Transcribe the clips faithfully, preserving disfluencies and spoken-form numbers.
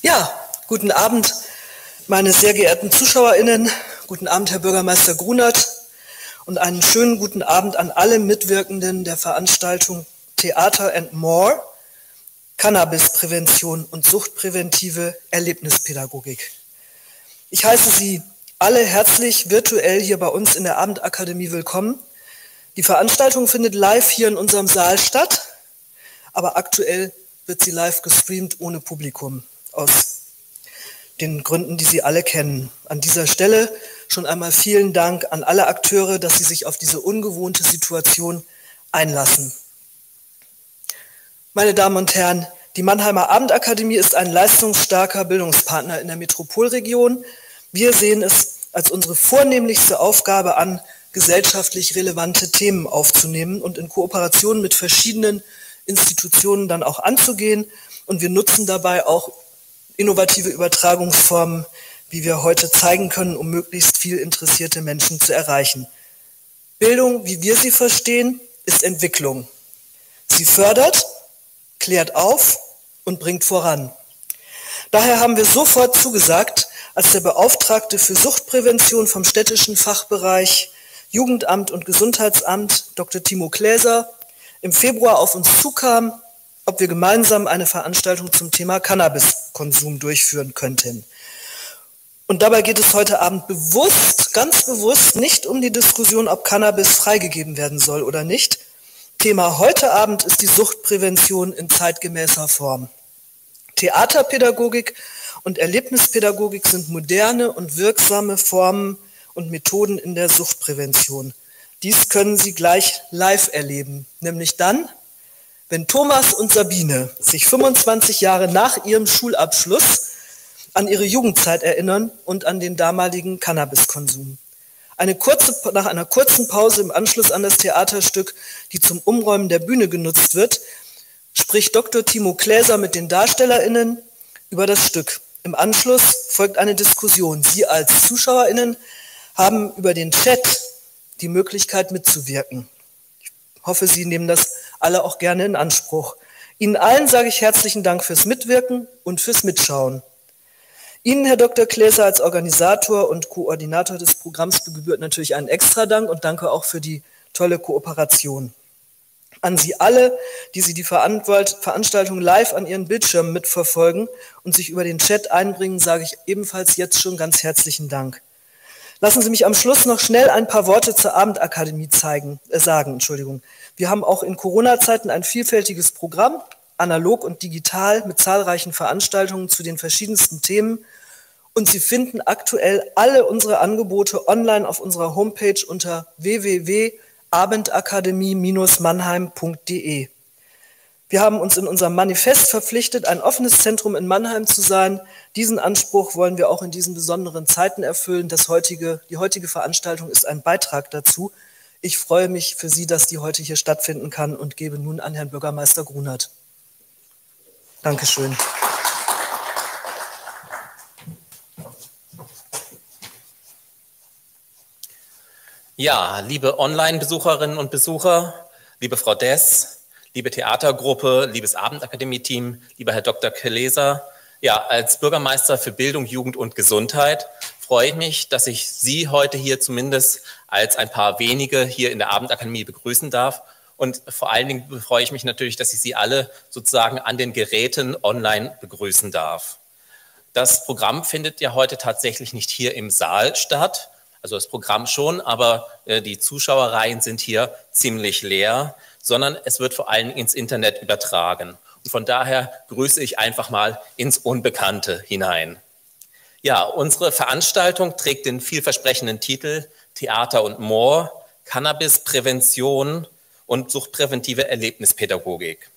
Ja, guten Abend, meine sehr geehrten ZuschauerInnen. Guten Abend, Herr Bürgermeister Grunert. Und einen schönen guten Abend an alle Mitwirkenden der Veranstaltung Theater and More, Cannabisprävention und suchtpräventive Erlebnispädagogik. Ich heiße Sie alle herzlich virtuell hier bei uns in der Abendakademie willkommen. Die Veranstaltung findet live hier in unserem Saal statt, aber aktuell wird sie live gestreamt ohne Publikum, aus den Gründen, die Sie alle kennen. An dieser Stelle schon einmal vielen Dank an alle Akteure, dass Sie sich auf diese ungewohnte Situation einlassen. Meine Damen und Herren, die Mannheimer Abendakademie ist ein leistungsstarker Bildungspartner in der Metropolregion. Wir sehen es als unsere vornehmlichste Aufgabe an, gesellschaftlich relevante Themen aufzunehmen und in Kooperation mit verschiedenen Institutionen dann auch anzugehen. Und wir nutzen dabei auch innovative Übertragungsformen, wie wir heute zeigen können, um möglichst viel interessierte Menschen zu erreichen. Bildung, wie wir sie verstehen, ist Entwicklung. Sie fördert, klärt auf und bringt voran. Daher haben wir sofort zugesagt, als der Beauftragte für Suchtprävention vom städtischen Fachbereich Jugendamt und Gesundheitsamt, Doktor Timo Kläser, im Februar auf uns zukam, ob wir gemeinsam eine Veranstaltung zum Thema Cannabiskonsum durchführen könnten. Und dabei geht es heute Abend bewusst, ganz bewusst, nicht um die Diskussion, ob Cannabis freigegeben werden soll oder nicht. Thema heute Abend ist die Suchtprävention in zeitgemäßer Form. Theaterpädagogik und Erlebnispädagogik sind moderne und wirksame Formen und Methoden in der Suchtprävention. Dies können Sie gleich live erleben, nämlich dann, wenn Thomas und Sabine sich fünfundzwanzig Jahre nach ihrem Schulabschluss an ihre Jugendzeit erinnern und an den damaligen Cannabiskonsum. Eine kurze, nach einer kurzen Pause im Anschluss an das Theaterstück, die zum Umräumen der Bühne genutzt wird, spricht Doktor Timo Kläser mit den DarstellerInnen über das Stück. Im Anschluss folgt eine Diskussion. Sie als ZuschauerInnen haben über den Chat die Möglichkeit mitzuwirken. Ich hoffe, Sie nehmen das alle auch gerne in Anspruch. Ihnen allen sage ich herzlichen Dank fürs Mitwirken und fürs Mitschauen. Ihnen, Herr Doktor Kläser, als Organisator und Koordinator des Programms gebührt natürlich einen extra Dank und danke auch für die tolle Kooperation. An Sie alle, die Sie die Veranstaltung live an Ihren Bildschirmen mitverfolgen und sich über den Chat einbringen, sage ich ebenfalls jetzt schon ganz herzlichen Dank. Lassen Sie mich am Schluss noch schnell ein paar Worte zur Abendakademie zeigen, äh sagen. Entschuldigung. Wir haben auch in Corona-Zeiten ein vielfältiges Programm, analog und digital, mit zahlreichen Veranstaltungen zu den verschiedensten Themen. Und Sie finden aktuell alle unsere Angebote online auf unserer Homepage unter w w w punkt abendakademie bindestrich mannheim punkt de. Wir haben uns in unserem Manifest verpflichtet, ein offenes Zentrum in Mannheim zu sein. Diesen Anspruch wollen wir auch in diesen besonderen Zeiten erfüllen. Das heutige, die heutige Veranstaltung ist ein Beitrag dazu. Ich freue mich für Sie, dass die heute hier stattfinden kann und gebe nun an Herrn Bürgermeister Grunert. Dankeschön. Ja, liebe Online-Besucherinnen und Besucher, liebe Frau Deß, liebe Theatergruppe, liebes Abendakademie-Team, lieber Herr Doktor Kläser, ja, als Bürgermeister für Bildung, Jugend und Gesundheit freue ich mich, dass ich Sie heute hier zumindest als ein paar wenige hier in der Abendakademie begrüßen darf. Und vor allen Dingen freue ich mich natürlich, dass ich Sie alle sozusagen an den Geräten online begrüßen darf. Das Programm findet ja heute tatsächlich nicht hier im Saal statt, also das Programm schon, aber die Zuschauerreihen sind hier ziemlich leer, sondern es wird vor allem ins Internet übertragen. Und von daher grüße ich einfach mal ins Unbekannte hinein. Ja, unsere Veranstaltung trägt den vielversprechenden Titel Theater and More, Cannabisprävention und suchtpräventive Erlebnispädagogik.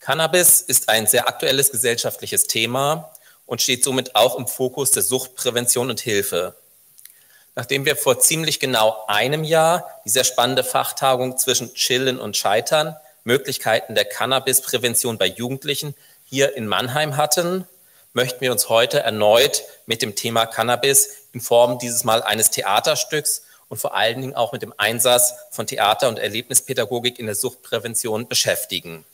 Cannabis ist ein sehr aktuelles gesellschaftliches Thema und steht somit auch im Fokus der Suchtprävention und Hilfe. Nachdem wir vor ziemlich genau einem Jahr die sehr spannende Fachtagung zwischen Chillen und Scheitern, Möglichkeiten der Cannabisprävention bei Jugendlichen hier in Mannheim hatten, möchten wir uns heute erneut mit dem Thema Cannabis in Form dieses Mal eines Theaterstücks und vor allen Dingen auch mit dem Einsatz von Theater- und Erlebnispädagogik in der Suchtprävention beschäftigen.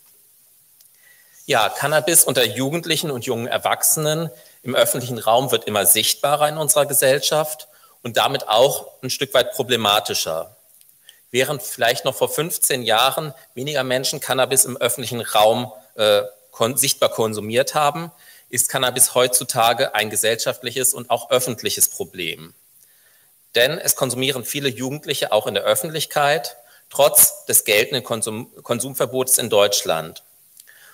Ja, Cannabis unter Jugendlichen und jungen Erwachsenen im öffentlichen Raum wird immer sichtbarer in unserer Gesellschaft und damit auch ein Stück weit problematischer. Während vielleicht noch vor fünfzehn Jahren weniger Menschen Cannabis im öffentlichen Raum äh, kon- sichtbar konsumiert haben, ist Cannabis heutzutage ein gesellschaftliches und auch öffentliches Problem. Denn es konsumieren viele Jugendliche auch in der Öffentlichkeit, trotz des geltenden Konsum- Konsumverbots in Deutschland.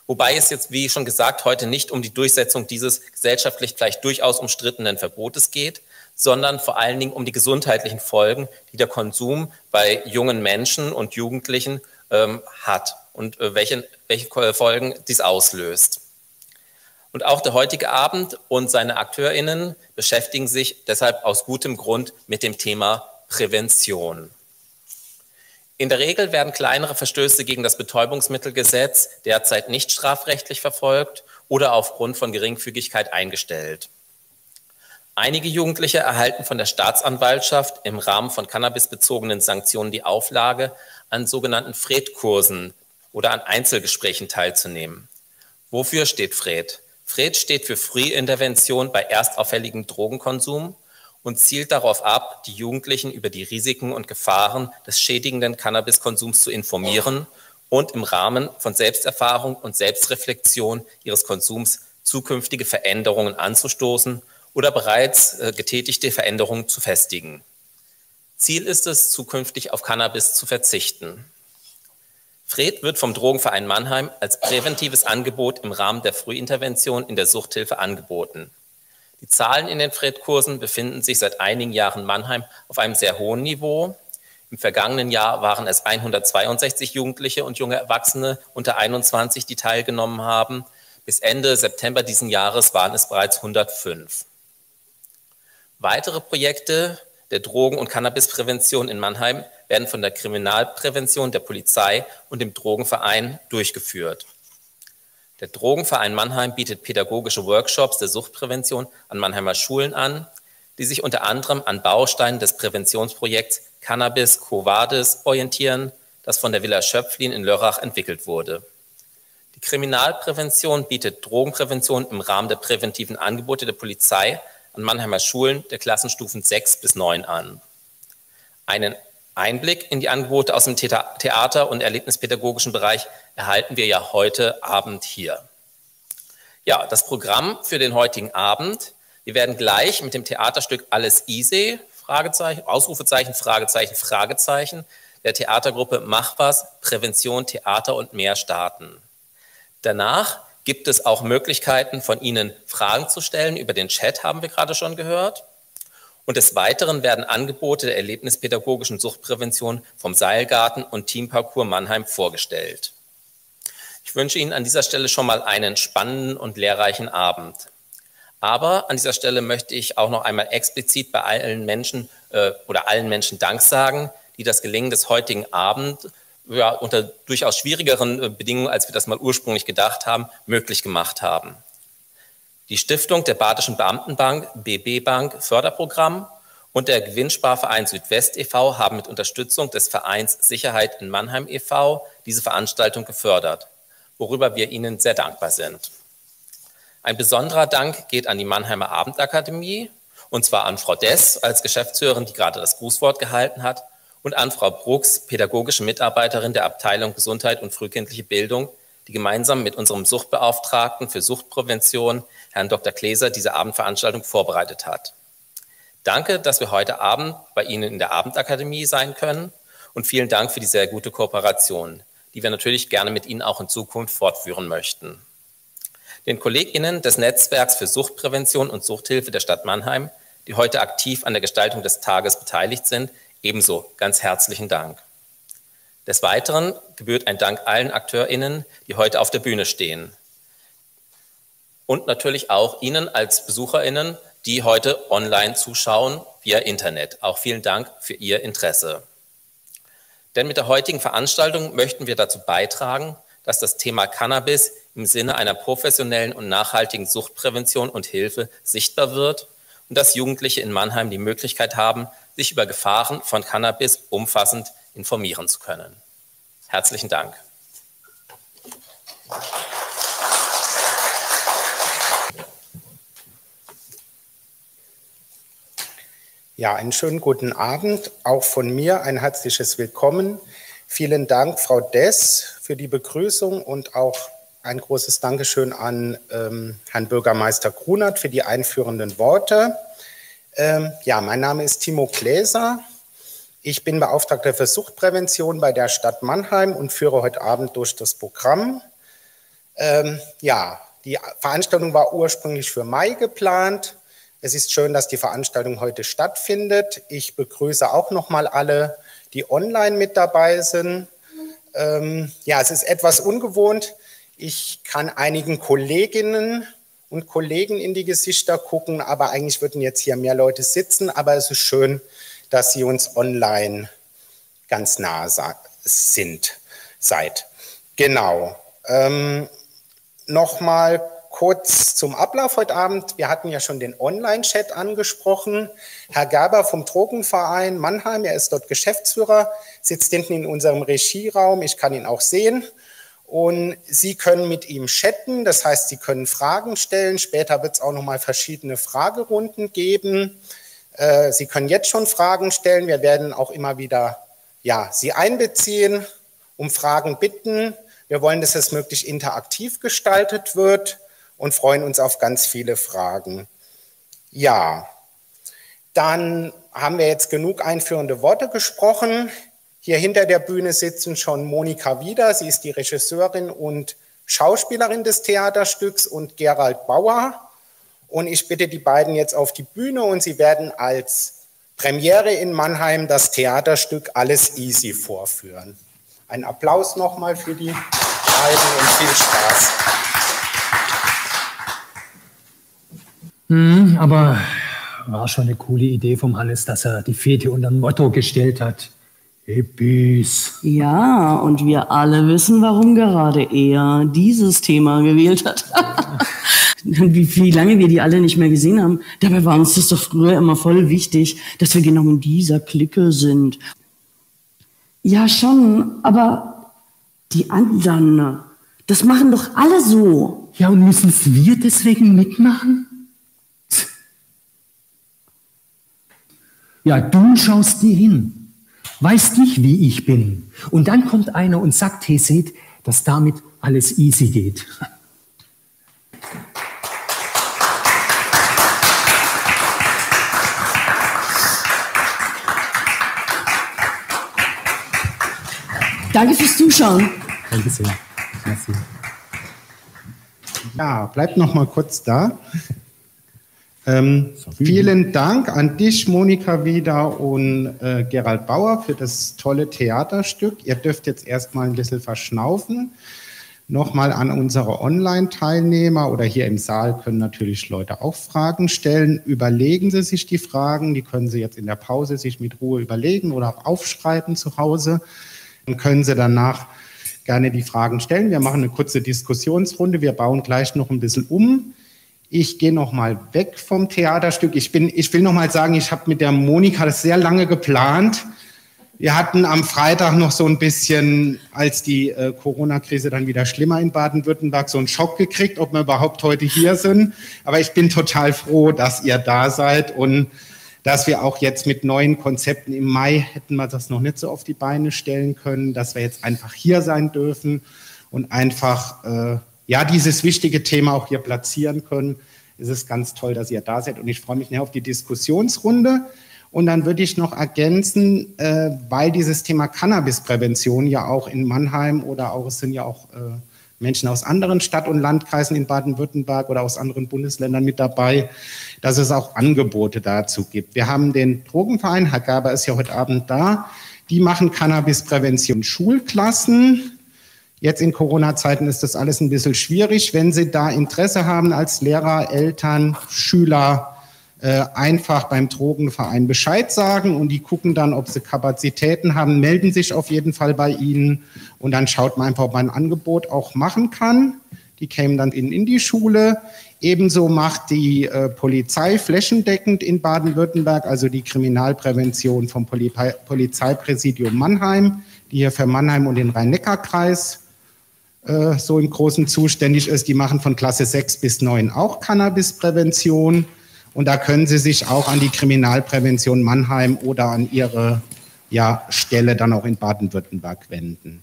Wobei es jetzt, wie schon gesagt, heute nicht um die Durchsetzung dieses gesellschaftlich vielleicht durchaus umstrittenen Verbotes geht, sondern vor allen Dingen um die gesundheitlichen Folgen, die der Konsum bei jungen Menschen und Jugendlichen ähm, hat und äh, welche, welche Folgen dies auslöst. Und auch der heutige Abend und seine AkteurInnen beschäftigen sich deshalb aus gutem Grund mit dem Thema Prävention. In der Regel werden kleinere Verstöße gegen das Betäubungsmittelgesetz derzeit nicht strafrechtlich verfolgt oder aufgrund von Geringfügigkeit eingestellt. Einige Jugendliche erhalten von der Staatsanwaltschaft im Rahmen von cannabisbezogenen Sanktionen die Auflage, an sogenannten FRED-Kursen oder an Einzelgesprächen teilzunehmen. Wofür steht FRED? FRED steht für Frühintervention bei erstauffälligem Drogenkonsum und zielt darauf ab, die Jugendlichen über die Risiken und Gefahren des schädigenden Cannabiskonsums zu informieren und im Rahmen von Selbsterfahrung und Selbstreflexion ihres Konsums zukünftige Veränderungen anzustoßen oder bereits getätigte Veränderungen zu festigen. Ziel ist es, zukünftig auf Cannabis zu verzichten. FRED wird vom Drogenverein Mannheim als präventives Angebot im Rahmen der Frühintervention in der Suchthilfe angeboten. Die Zahlen in den FRED-Kursen befinden sich seit einigen Jahren in Mannheim auf einem sehr hohen Niveau. Im vergangenen Jahr waren es hundertzweiundsechzig Jugendliche und junge Erwachsene unter einundzwanzig, die teilgenommen haben. Bis Ende September diesen Jahres waren es bereits hundertfünf. Weitere Projekte der Drogen- und Cannabisprävention in Mannheim werden von der Kriminalprävention, der Polizei und dem Drogenverein durchgeführt. Der Drogenverein Mannheim bietet pädagogische Workshops der Suchtprävention an Mannheimer Schulen an, die sich unter anderem an Bausteinen des Präventionsprojekts Cannabis Covades orientieren, das von der Villa Schöpflin in Lörrach entwickelt wurde. Die Kriminalprävention bietet Drogenprävention im Rahmen der präventiven Angebote der Polizei an Mannheimer Schulen der Klassenstufen sechs bis neun an. Einen Einblick in die Angebote aus dem Theater- und erlebnispädagogischen Bereich erhalten wir ja heute Abend hier. Ja, das Programm für den heutigen Abend. Wir werden gleich mit dem Theaterstück Alles easy, Fragezeichen, Ausrufezeichen, Fragezeichen, Fragezeichen, der Theatergruppe Mach was, Prävention, Theater und mehr starten. Danach gibt es auch Möglichkeiten, von Ihnen Fragen zu stellen. Über den Chat haben wir gerade schon gehört. Und des Weiteren werden Angebote der erlebnispädagogischen Suchtprävention vom Seilgarten und Teamparcours Mannheim vorgestellt. Ich wünsche Ihnen an dieser Stelle schon mal einen spannenden und lehrreichen Abend. Aber an dieser Stelle möchte ich auch noch einmal explizit bei allen Menschen äh, oder allen Menschen Dank sagen, die das Gelingen des heutigen Abends ja, unter durchaus schwierigeren äh, Bedingungen, als wir das mal ursprünglich gedacht haben, möglich gemacht haben. Die Stiftung der Badischen Beamtenbank, B B Bank Förderprogramm und der Gewinnsparverein Südwest e. V. haben mit Unterstützung des Vereins Sicherheit in Mannheim e. V. diese Veranstaltung gefördert, worüber wir Ihnen sehr dankbar sind. Ein besonderer Dank geht an die Mannheimer Abendakademie, und zwar an Frau Deß als Geschäftsführerin, die gerade das Grußwort gehalten hat, und an Frau Brucks, pädagogische Mitarbeiterin der Abteilung Gesundheit und frühkindliche Bildung, die gemeinsam mit unserem Suchtbeauftragten für Suchtprävention, Herrn Doktor Kläser, diese Abendveranstaltung vorbereitet hat. Danke, dass wir heute Abend bei Ihnen in der Abendakademie sein können, und vielen Dank für die sehr gute Kooperation, die wir natürlich gerne mit Ihnen auch in Zukunft fortführen möchten. Den KollegInnen des Netzwerks für Suchtprävention und Suchthilfe der Stadt Mannheim, die heute aktiv an der Gestaltung des Tages beteiligt sind, ebenso ganz herzlichen Dank. Des Weiteren gebührt ein Dank allen AkteurInnen, die heute auf der Bühne stehen. Und natürlich auch Ihnen als BesucherInnen, die heute online zuschauen via Internet. Auch vielen Dank für Ihr Interesse. Denn mit der heutigen Veranstaltung möchten wir dazu beitragen, dass das Thema Cannabis im Sinne einer professionellen und nachhaltigen Suchtprävention und Hilfe sichtbar wird und dass Jugendliche in Mannheim die Möglichkeit haben, sich über Gefahren von Cannabis umfassend informieren zu können. Herzlichen Dank. Ja, einen schönen guten Abend. Auch von mir ein herzliches Willkommen. Vielen Dank, Frau Deß, für die Begrüßung und auch ein großes Dankeschön an ähm, Herrn Bürgermeister Grunert für die einführenden Worte. Ähm, ja, mein Name ist Timo Kläser. Ich bin Beauftragter für Suchtprävention bei der Stadt Mannheim und führe heute Abend durch das Programm. Ähm, ja, die Veranstaltung war ursprünglich für Mai geplant. Es ist schön, dass die Veranstaltung heute stattfindet. Ich begrüße auch nochmal alle, die online mit dabei sind. Ähm, ja, es ist etwas ungewohnt. Ich kann einigen Kolleginnen und Kollegen in die Gesichter gucken, aber eigentlich würden jetzt hier mehr Leute sitzen. Aber es ist schön, dass Sie uns online ganz nah sind, seid. Genau. Ähm, Nochmal kurz zum Ablauf heute Abend. Wir hatten ja schon den Online-Chat angesprochen. Herr Gerber vom Drogenverein Mannheim, er ist dort Geschäftsführer, sitzt hinten in unserem Regieraum. Ich kann ihn auch sehen. Und Sie können mit ihm chatten, das heißt, Sie können Fragen stellen. Später wird es auch nochmal verschiedene Fragerunden geben. Äh, Sie können jetzt schon Fragen stellen. Wir werden auch immer wieder ja, Sie einbeziehen, um Fragen bitten. Wir wollen, dass es möglichst interaktiv gestaltet wird und freuen uns auf ganz viele Fragen. Ja, dann haben wir jetzt genug einführende Worte gesprochen. Hier hinter der Bühne sitzen schon Monika Wieder, sie ist die Regisseurin und Schauspielerin des Theaterstücks, und Gerald Bauer. Und ich bitte die beiden jetzt auf die Bühne und sie werden als Premiere in Mannheim das Theaterstück Alles easy vorführen. Ein Applaus nochmal für die beiden und viel Spaß. Hm, aber war schon eine coole Idee vom Hannes, dass er die Fete unter ein Motto gestellt hat. Hippies. Ja, und wir alle wissen, warum gerade er dieses Thema gewählt hat. Wie, wie lange wir die alle nicht mehr gesehen haben. Dabei war uns das doch früher immer voll wichtig, dass wir genau in dieser Clique sind. Ja, schon, aber die anderen, das machen doch alle so. Ja, und müssen wir deswegen mitmachen? Ja, du schaust dir hin, weißt nicht, wie ich bin. Und dann kommt einer und sagt, hey, seht, dass damit alles easy geht. Danke fürs Zuschauen. Danke sehr. Merci. Ja, bleib noch mal kurz da. Ähm, vielen Dank an dich, Monika Wieder und äh, Gerald Bauer für das tolle Theaterstück. Ihr dürft jetzt erstmal ein bisschen verschnaufen. Nochmal an unsere Online-Teilnehmer oder hier im Saal können natürlich Leute auch Fragen stellen. Überlegen Sie sich die Fragen, die können Sie jetzt in der Pause sich mit Ruhe überlegen oder auch aufschreiben zu Hause. Dann können Sie danach gerne die Fragen stellen. Wir machen eine kurze Diskussionsrunde. Wir bauen gleich noch ein bisschen um. Ich gehe noch mal weg vom Theaterstück. Ich, bin, ich will noch mal sagen, ich habe mit der Monika das sehr lange geplant. Wir hatten am Freitag noch so ein bisschen, als die äh, Corona-Krise dann wieder schlimmer in Baden-Württemberg, so einen Schock gekriegt, ob wir überhaupt heute hier sind. Aber ich bin total froh, dass ihr da seid und dass wir auch jetzt mit neuen Konzepten im Mai, hätten wir das noch nicht so auf die Beine stellen können, dass wir jetzt einfach hier sein dürfen und einfach äh, ja, dieses wichtige Thema auch hier platzieren können. Es ist ganz toll, dass ihr da seid und ich freue mich sehr auf die Diskussionsrunde. Und dann würde ich noch ergänzen, äh, weil dieses Thema Cannabisprävention ja auch in Mannheim oder auch, es sind ja auch äh, Menschen aus anderen Stadt- und Landkreisen in Baden-Württemberg oder aus anderen Bundesländern mit dabei, dass es auch Angebote dazu gibt. Wir haben den Drogenverein, Herr Gerber ist ja heute Abend da, die machen Cannabisprävention in Schulklassen. Jetzt in Corona-Zeiten ist das alles ein bisschen schwierig. Wenn Sie da Interesse haben als Lehrer, Eltern, Schüler, äh, einfach beim Drogenverein Bescheid sagen und die gucken dann, ob sie Kapazitäten haben, melden sich auf jeden Fall bei Ihnen und dann schaut man einfach, ob man ein Angebot auch machen kann. Die kämen dann in, in die Schule. Ebenso macht die äh, Polizei flächendeckend in Baden-Württemberg, also die Kriminalprävention vom Poli- Polizeipräsidium Mannheim, die hier für Mannheim und den Rhein-Neckar-Kreis äh, so im Großen zuständig ist. Die machen von Klasse sechs bis neun auch Cannabisprävention. Und da können Sie sich auch an die Kriminalprävention Mannheim oder an Ihre ja, Stelle dann auch in Baden-Württemberg wenden.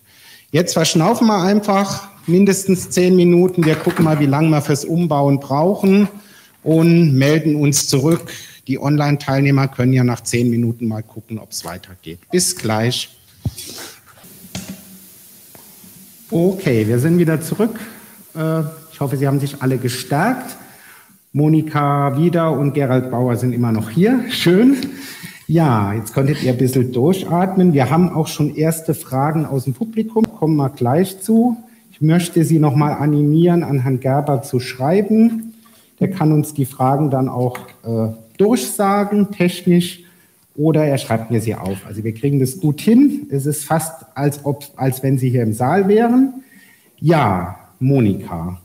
Jetzt verschnaufen wir einfach mindestens zehn Minuten. Wir gucken mal, wie lange wir fürs Umbauen brauchen und melden uns zurück. Die Online-Teilnehmer können ja nach zehn Minuten mal gucken, ob es weitergeht. Bis gleich. Okay, wir sind wieder zurück. Ich hoffe, Sie haben sich alle gestärkt. Monika Wieder und Gerald Bauer sind immer noch hier. Schön. Ja, jetzt konntet ihr ein bisschen durchatmen. Wir haben auch schon erste Fragen aus dem Publikum. Kommen wir gleich zu. Ich möchte Sie nochmal animieren, an Herrn Gerber zu schreiben. Der kann uns die Fragen dann auch äh, durchsagen, technisch. Oder er schreibt mir sie auf. Also wir kriegen das gut hin. Es ist fast, als ob, als wenn Sie hier im Saal wären. Ja, Monika,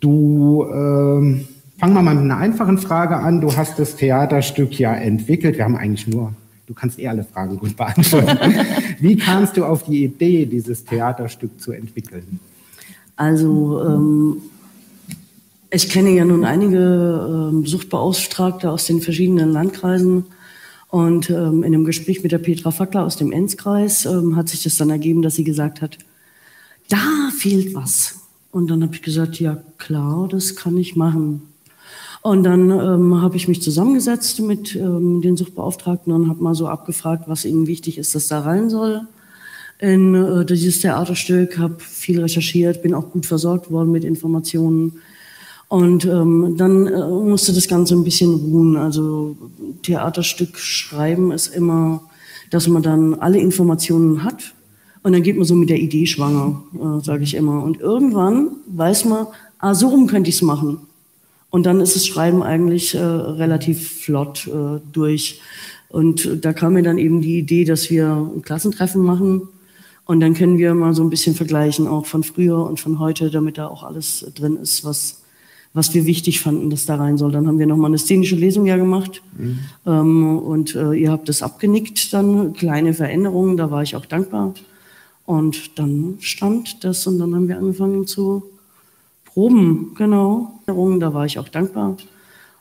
du, äh, fangen wir mal mit einer einfachen Frage an. Du hast das Theaterstück ja entwickelt. Wir haben eigentlich nur, du kannst eh alle Fragen gut beantworten. Wie kamst du auf die Idee, dieses Theaterstück zu entwickeln? Also, ähm ich kenne ja nun einige ähm, Suchtbeauftragte aus den verschiedenen Landkreisen. Und ähm, in einem Gespräch mit der Petra Fackler aus dem Enzkreis ähm, hat sich das dann ergeben, dass sie gesagt hat, da fehlt was. Und dann habe ich gesagt, ja klar, das kann ich machen. Und dann ähm, habe ich mich zusammengesetzt mit ähm, den Suchtbeauftragten und habe mal so abgefragt, was ihnen wichtig ist, dass da rein soll. In äh, dieses Theaterstück habe viel recherchiert, bin auch gut versorgt worden mit Informationen. Und ähm, dann äh, musste das Ganze ein bisschen ruhen. Also Theaterstück schreiben ist immer, dass man dann alle Informationen hat und dann geht man so mit der Idee schwanger, äh, sage ich immer. Und irgendwann weiß man, ah, so rum könnte ich es machen. Und dann ist das Schreiben eigentlich äh, relativ flott äh, durch. Und da kam mir dann eben die Idee, dass wir ein Klassentreffen machen. Und dann können wir mal so ein bisschen vergleichen, auch von früher und von heute, damit da auch alles drin ist, was... was wir wichtig fanden, dass da rein soll. Dann haben wir nochmal eine szenische Lesung ja gemacht. Mhm. Ähm, und äh, ihr habt das abgenickt dann, kleine Veränderungen, da war ich auch dankbar. Und dann stand das und dann haben wir angefangen zu proben, genau. Da war ich auch dankbar.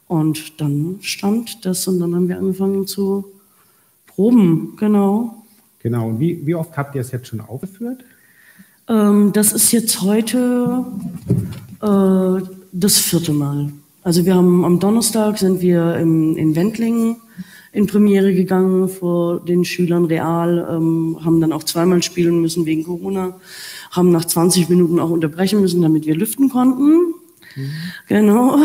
Und dann stand das und dann haben wir angefangen zu proben, genau. Genau, und wie, wie oft habt ihr es jetzt schon aufgeführt? Ähm, das ist jetzt heute... Äh, Das vierte Mal. Also wir haben am Donnerstag sind wir im, in Wendlingen in Premiere gegangen vor den Schülern real, ähm, haben dann auch zweimal spielen müssen wegen Corona, haben nach zwanzig Minuten auch unterbrechen müssen, damit wir lüften konnten. Mhm. Genau.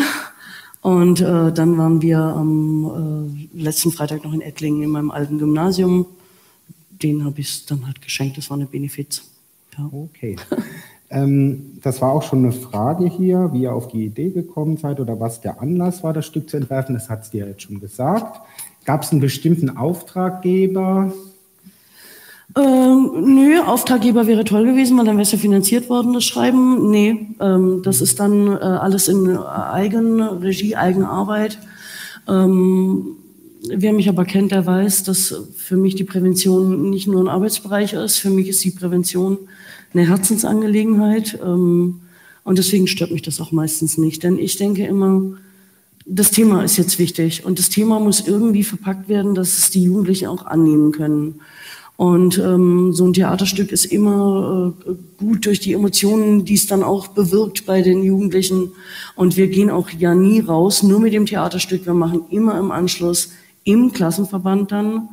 Und äh, dann waren wir am äh, letzten Freitag noch in Ettlingen in meinem alten Gymnasium. Den habe ich dann halt geschenkt, das war eine Benefiz. Ja. Okay. Das war auch schon eine Frage hier, wie ihr auf die Idee gekommen seid oder was der Anlass war, das Stück zu entwerfen. Das hat es dir jetzt schon gesagt. Gab es einen bestimmten Auftraggeber? Ähm, nö, Auftraggeber wäre toll gewesen, weil dann wäre es ja finanziert worden, das Schreiben. Nee, ähm, das ist dann äh, alles in Eigenregie, Eigenarbeit. Ähm, wer mich aber kennt, der weiß, dass für mich die Prävention nicht nur ein Arbeitsbereich ist. Für mich ist die Prävention eine Herzensangelegenheit ähm, und deswegen stört mich das auch meistens nicht, denn ich denke immer, das Thema ist jetzt wichtig und das Thema muss irgendwie verpackt werden, dass es die Jugendlichen auch annehmen können. Und ähm, so ein Theaterstück ist immer äh, gut durch die Emotionen, die es dann auch bewirkt bei den Jugendlichen. Und wir gehen auch ja nie raus, nur mit dem Theaterstück. Wir machen immer im Anschluss im Klassenverband dann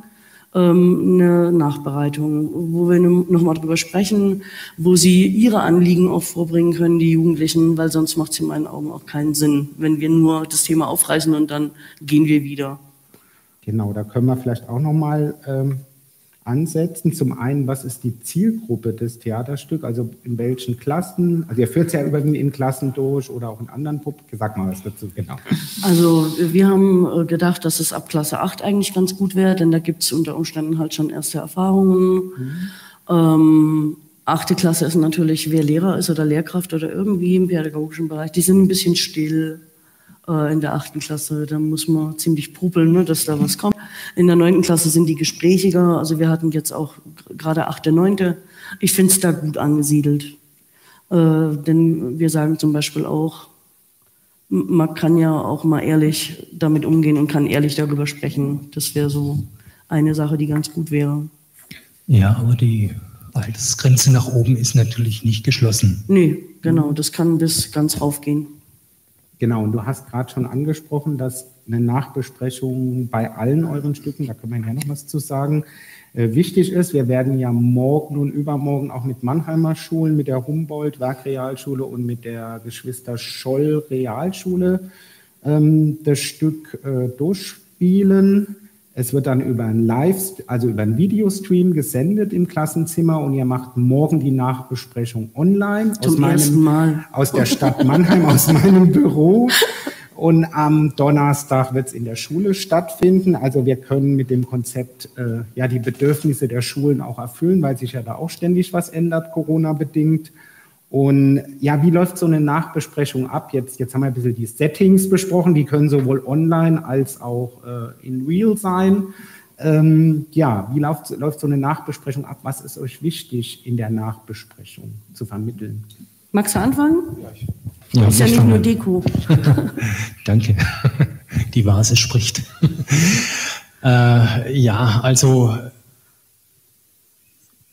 eine Nachbereitung, wo wir nochmal drüber sprechen, wo sie ihre Anliegen auch vorbringen können, die Jugendlichen, weil sonst macht es in meinen Augen auch keinen Sinn, wenn wir nur das Thema aufreißen und dann gehen wir wieder. Genau, da können wir vielleicht auch nochmal ähm, ansetzen. Zum einen, was ist die Zielgruppe des Theaterstücks, also in welchen Klassen, also ihr führt es ja überwiegend in Klassen durch oder auch in anderen Gruppen, sag mal was dazu, genau. Also wir haben gedacht, dass es ab Klasse acht eigentlich ganz gut wäre, denn da gibt es unter Umständen halt schon erste Erfahrungen. Mhm. Ähm, achte Klasse ist natürlich, wer Lehrer ist oder Lehrkraft oder irgendwie im pädagogischen Bereich, die sind ein bisschen still äh, in der achten Klasse, da muss man ziemlich pupeln, ne, dass da was kommt. In der neunten Klasse sind die gesprächiger, also wir hatten jetzt auch gerade achte, neunte Ich finde es da gut angesiedelt, äh, denn wir sagen zum Beispiel auch, man kann ja auch mal ehrlich damit umgehen und kann ehrlich darüber sprechen. Das wäre so eine Sache, die ganz gut wäre. Ja, aber die Altersgrenze nach oben ist natürlich nicht geschlossen. Nee, genau, das kann bis ganz raufgehen. Genau, und du hast gerade schon angesprochen, dass eine Nachbesprechung bei allen euren Stücken, da können wir ja noch was zu sagen, äh, wichtig ist. Wir werden ja morgen und übermorgen auch mit Mannheimer Schulen, mit der Humboldt-Werkrealschule und mit der Geschwister-Scholl-Realschule ähm, das Stück äh, durchspielen. Es wird dann über einen Live, also über einen Videostream gesendet im Klassenzimmer und ihr macht morgen die Nachbesprechung online aus, Zum meinem, ersten Mal. aus der Stadt Mannheim, aus meinem Büro. Und am Donnerstag wird es in der Schule stattfinden. Also wir können mit dem Konzept äh, ja die Bedürfnisse der Schulen auch erfüllen, weil sich ja da auch ständig was ändert, Corona-bedingt. Und ja, wie läuft so eine Nachbesprechung ab? Jetzt, jetzt haben wir ein bisschen die Settings besprochen. Die können sowohl online als auch äh, in real sein. Ähm, ja, wie läuft, läuft so eine Nachbesprechung ab? Was ist euch wichtig in der Nachbesprechung zu vermitteln? Magst du anfangen? Ja, ich Ja, das ist ja nicht nur Deko. Danke, die Vase spricht. äh, ja, also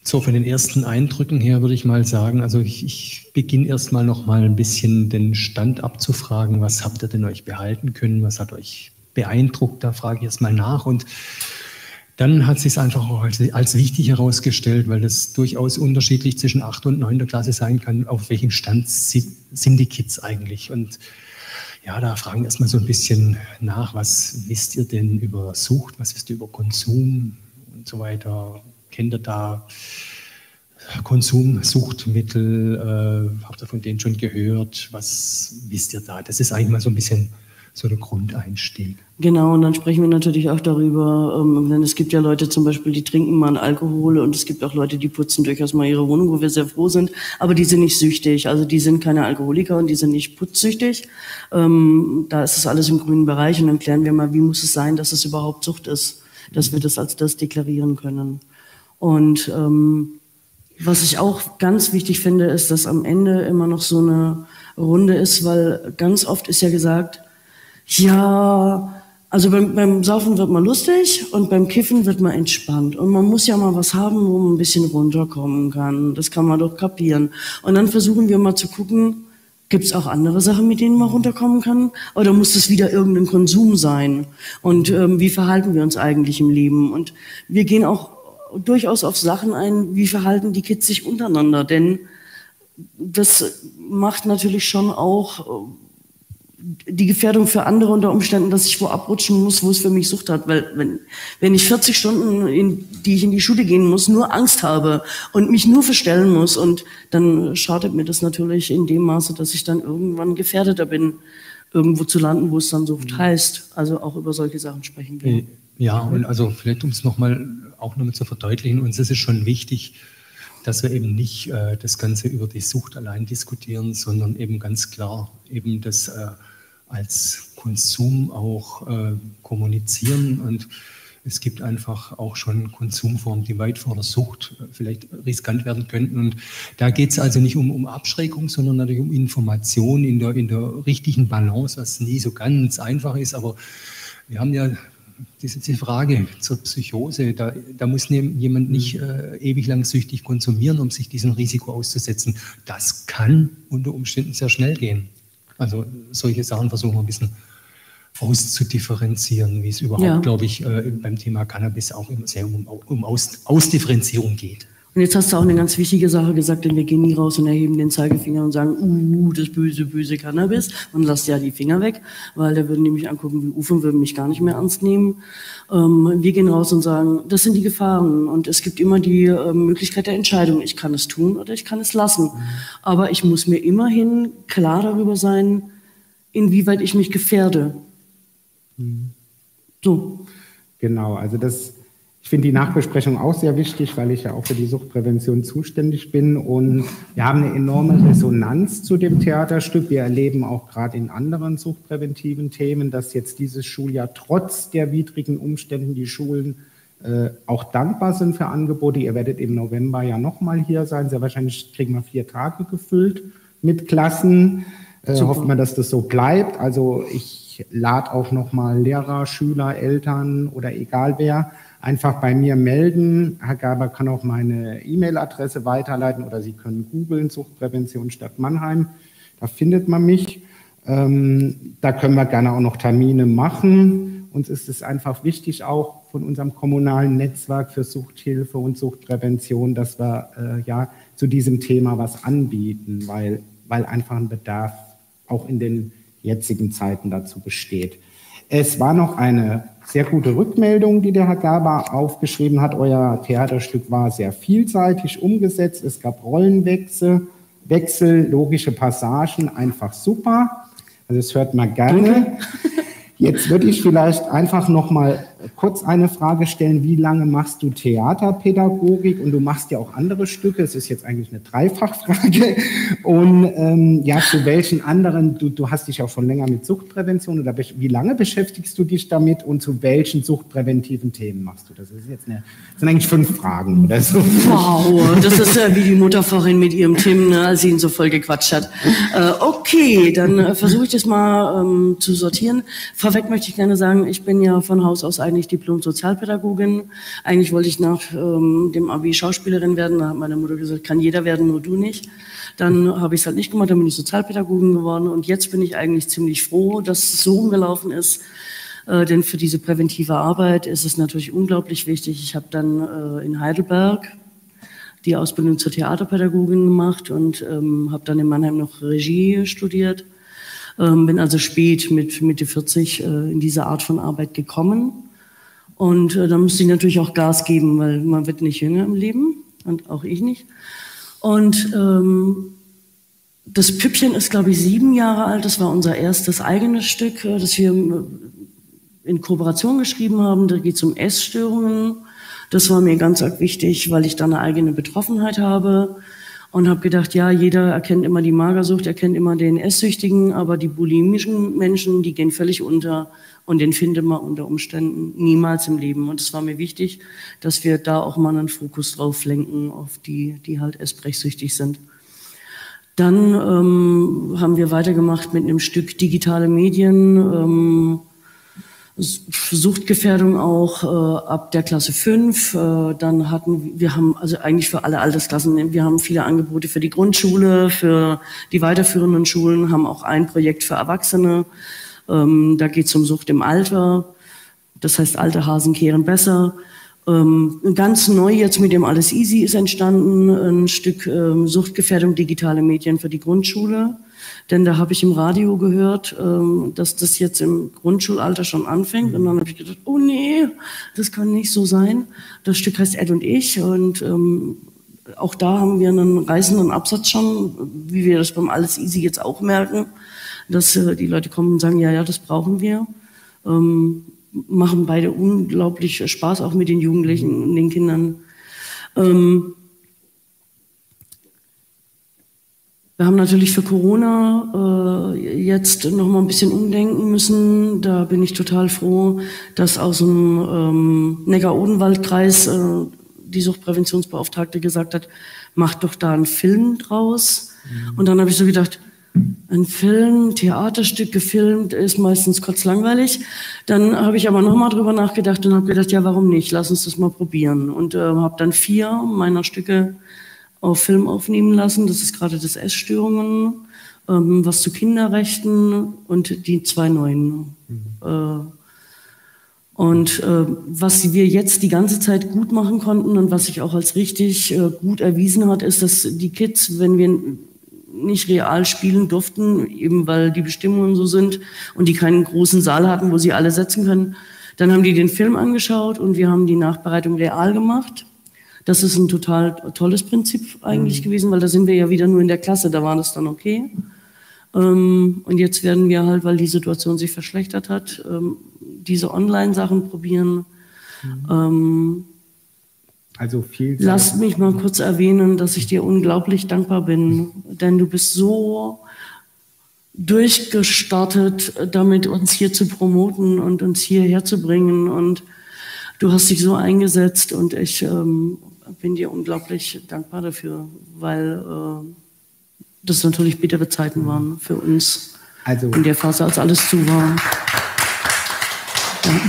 so von den ersten Eindrücken her würde ich mal sagen, also ich, ich beginne erstmal noch mal ein bisschen den Stand abzufragen, was habt ihr denn euch behalten können, was hat euch beeindruckt, da frage ich erstmal nach und dann hat es sich einfach auch als, als wichtig herausgestellt, weil das durchaus unterschiedlich zwischen achter und neunter Klasse sein kann, auf welchem Stand sind die Kids eigentlich. Und ja, da fragen wir erstmal so ein bisschen nach, was wisst ihr denn über Sucht, was wisst ihr über Konsum und so weiter. Kennt ihr da Konsum, Suchtmittel, äh, habt ihr von denen schon gehört, was wisst ihr da? Das ist eigentlich mal so ein bisschen so der Grundeinstieg. Genau, und dann sprechen wir natürlich auch darüber, ähm, denn es gibt ja Leute zum Beispiel, die trinken mal Alkohol und es gibt auch Leute, die putzen durchaus mal ihre Wohnung, wo wir sehr froh sind, aber die sind nicht süchtig, also die sind keine Alkoholiker und die sind nicht putzsüchtig. Ähm, da ist es alles im grünen Bereich und dann klären wir mal, wie muss es sein, dass es überhaupt Sucht ist, dass wir das als das deklarieren können. Und ähm, was ich auch ganz wichtig finde, ist, dass am Ende immer noch so eine Runde ist, weil ganz oft ist ja gesagt, ja, also beim, beim Saufen wird man lustig und beim Kiffen wird man entspannt. Und man muss ja mal was haben, wo man ein bisschen runterkommen kann. Das kann man doch kapieren. Und dann versuchen wir mal zu gucken, gibt es auch andere Sachen, mit denen man runterkommen kann? Oder muss es wieder irgendein Konsum sein? Und ähm, wie verhalten wir uns eigentlich im Leben? Und wir gehen auch durchaus auf Sachen ein, wie verhalten die Kids sich untereinander? Denn das macht natürlich schon auch die Gefährdung für andere unter Umständen, dass ich wo abrutschen muss, wo es für mich Sucht hat. Weil wenn, wenn ich vierzig Stunden, in, die ich in die Schule gehen muss, nur Angst habe und mich nur verstellen muss, und dann schadet mir das natürlich in dem Maße, dass ich dann irgendwann gefährdeter bin, irgendwo zu landen, wo es dann Sucht heißt. Also auch über solche Sachen sprechen wir. Ja, und also vielleicht, um es nochmal auch nochmal zu verdeutlichen, uns ist es schon wichtig, dass wir eben nicht äh, das Ganze über die Sucht allein diskutieren, sondern eben ganz klar eben das äh, als Konsum auch äh, kommunizieren. Und es gibt einfach auch schon Konsumformen, die weit vor der Sucht äh, vielleicht riskant werden könnten. Und da geht es also nicht um, um Abschreckung, sondern natürlich um Information in der, in der richtigen Balance, was nie so ganz einfach ist. Aber wir haben ja diese die Frage zur Psychose, da, da muss jemand nicht äh, ewig lang süchtig konsumieren, um sich diesem Risiko auszusetzen. Das kann unter Umständen sehr schnell gehen. Also solche Sachen versuchen wir ein bisschen auszudifferenzieren, wie es überhaupt, ja. glaube ich, äh, beim Thema Cannabis auch immer sehr um, um Aus, Ausdifferenzierung geht. Und jetzt hast du auch eine ganz wichtige Sache gesagt, denn wir gehen nie raus und erheben den Zeigefinger und sagen, uh, das böse, böse Cannabis, und lasst ja die Finger weg, weil da würden die mich angucken wie Ufen, würden mich gar nicht mehr ernst nehmen. Ähm, wir gehen raus und sagen, das sind die Gefahren und es gibt immer die äh, Möglichkeit der Entscheidung, ich kann es tun oder ich kann es lassen. Aber ich muss mir immerhin klar darüber sein, inwieweit ich mich gefährde. So. Genau, also das... Ich finde die Nachbesprechung auch sehr wichtig, weil ich ja auch für die Suchtprävention zuständig bin. Und wir haben eine enorme Resonanz zu dem Theaterstück. Wir erleben auch gerade in anderen suchtpräventiven Themen, dass jetzt dieses Schuljahr trotz der widrigen Umständen die Schulen äh, auch dankbar sind für Angebote. Ihr werdet im November ja nochmal hier sein. Sehr wahrscheinlich kriegen wir vier Tage gefüllt mit Klassen. Äh, hofft man, dass das so bleibt. Also ich lade auch nochmal Lehrer, Schüler, Eltern oder egal wer, einfach bei mir melden. Herr Gerber kann auch meine E-Mail-Adresse weiterleiten oder Sie können googeln, Suchtprävention Stadt Mannheim. Da findet man mich. Ähm, da können wir gerne auch noch Termine machen. Uns ist es einfach wichtig, auch von unserem kommunalen Netzwerk für Suchthilfe und Suchtprävention, dass wir äh, ja zu diesem Thema was anbieten, weil, weil einfach ein Bedarf auch in den jetzigen Zeiten dazu besteht. Es war noch eine sehr gute Rückmeldung, die der Herr Gerber aufgeschrieben hat. Euer Theaterstück war sehr vielseitig umgesetzt. Es gab Rollenwechsel, Wechsel, logische Passagen, einfach super. Also das hört man gerne. Jetzt würde ich vielleicht einfach noch mal kurz eine Frage stellen. Wie lange machst du Theaterpädagogik? Und du machst ja auch andere Stücke. Es ist jetzt eigentlich eine Dreifachfrage. Und ähm, ja, zu welchen anderen, du, du hast dich auch schon länger mit Suchtprävention, oder wie lange beschäftigst du dich damit und zu welchen suchtpräventiven Themen machst du das? Das ist jetzt eine, das sind eigentlich fünf Fragen oder so. Wow, das ist ja wie die Mutter vorhin mit ihrem Tim, ne, als sie ihn so voll gequatscht hat. Äh, okay, dann äh, versuche ich das mal ähm, zu sortieren. Vorweg möchte ich gerne sagen, ich bin ja von Haus aus eigentlich Diplom-Sozialpädagogin. Eigentlich wollte ich nach ähm, dem Abi Schauspielerin werden. Da hat meine Mutter gesagt, kann jeder werden, nur du nicht. Dann habe ich es halt nicht gemacht, dann bin ich Sozialpädagogin geworden. Und jetzt bin ich eigentlich ziemlich froh, dass es so umgelaufen ist. Äh, denn für diese präventive Arbeit ist es natürlich unglaublich wichtig. Ich habe dann äh, in Heidelberg die Ausbildung zur Theaterpädagogin gemacht und ähm, habe dann in Mannheim noch Regie studiert. Ähm, bin also spät mit Mitte vierzig äh, in diese Art von Arbeit gekommen. Und äh, da musste ich natürlich auch Gas geben, weil man wird nicht jünger im Leben und auch ich nicht. Und ähm, das Püppchen ist, glaube ich, sieben Jahre alt. Das war unser erstes eigenes Stück, äh, das wir in Kooperation geschrieben haben. Da geht es um Essstörungen. Das war mir ganz arg wichtig, weil ich da eine eigene Betroffenheit habe. Und habe gedacht, ja, jeder erkennt immer die Magersucht, erkennt immer den Esssüchtigen, aber die bulimischen Menschen, die gehen völlig unter und den findet man unter Umständen niemals im Leben. Und es war mir wichtig, dass wir da auch mal einen Fokus drauf lenken, auf die, die halt essbrechsüchtig sind. Dann ähm, haben wir weitergemacht mit einem Stück digitale Medien, ähm, Suchtgefährdung auch äh, ab der Klasse fünf, äh, dann hatten wir haben also eigentlich für alle Altersklassen, wir haben viele Angebote für die Grundschule, für die weiterführenden Schulen, haben auch ein Projekt für Erwachsene, ähm, da geht es um Sucht im Alter, das heißt alte Hasen kehren besser. Ähm, ganz neu jetzt mit dem Alles easy ist entstanden, ein Stück ähm, Suchtgefährdung digitale Medien für die Grundschule. Denn da habe ich im Radio gehört, dass das jetzt im Grundschulalter schon anfängt. Und dann habe ich gedacht, oh nee, das kann nicht so sein. Das Stück heißt Ed und ich. Und auch da haben wir einen reißenden Absatz schon, wie wir das beim Alles easy jetzt auch merken, dass die Leute kommen und sagen, ja, ja, das brauchen wir. Machen beide unglaublich Spaß, auch mit den Jugendlichen und den Kindern. Wir haben natürlich für Corona äh, jetzt noch mal ein bisschen umdenken müssen. Da bin ich total froh, dass aus dem ähm, Neckar-Odenwald-Kreis äh, die Suchtpräventionsbeauftragte gesagt hat, macht doch da einen Film draus. Mhm. Und dann habe ich so gedacht, ein Film, Theaterstück gefilmt, ist meistens kotzlangweilig. Dann habe ich aber noch mal drüber nachgedacht und habe gedacht, ja, warum nicht? Lass uns das mal probieren. Und äh, habe dann vier meiner Stücke auf Film aufnehmen lassen. Das ist gerade das Essstörungen, ähm, was zu Kinderrechten und die zwei neuen. Mhm. Äh, und äh, was wir jetzt die ganze Zeit gut machen konnten und was sich auch als richtig äh, gut erwiesen hat, ist, dass die Kids, wenn wir nicht real spielen durften, eben weil die Bestimmungen so sind und die keinen großen Saal hatten, wo sie alle setzen können, dann haben die den Film angeschaut und wir haben die Nachbereitung real gemacht. Das ist ein total tolles Prinzip eigentlich mhm. gewesen, weil da sind wir ja wieder nur in der Klasse, da war das dann okay. Ähm, und jetzt werden wir halt, weil die Situation sich verschlechtert hat, ähm, diese Online-Sachen probieren. Mhm. Ähm, also viel. Lasst mich mal kurz erwähnen, dass ich dir unglaublich dankbar bin, denn du bist so durchgestartet, damit uns hier zu promoten und uns hierher zu bringen, und du hast dich so eingesetzt und ich ähm, bin dir unglaublich dankbar dafür, weil äh, das natürlich bittere Zeiten waren für uns. Also in der Phase, als alles zu war.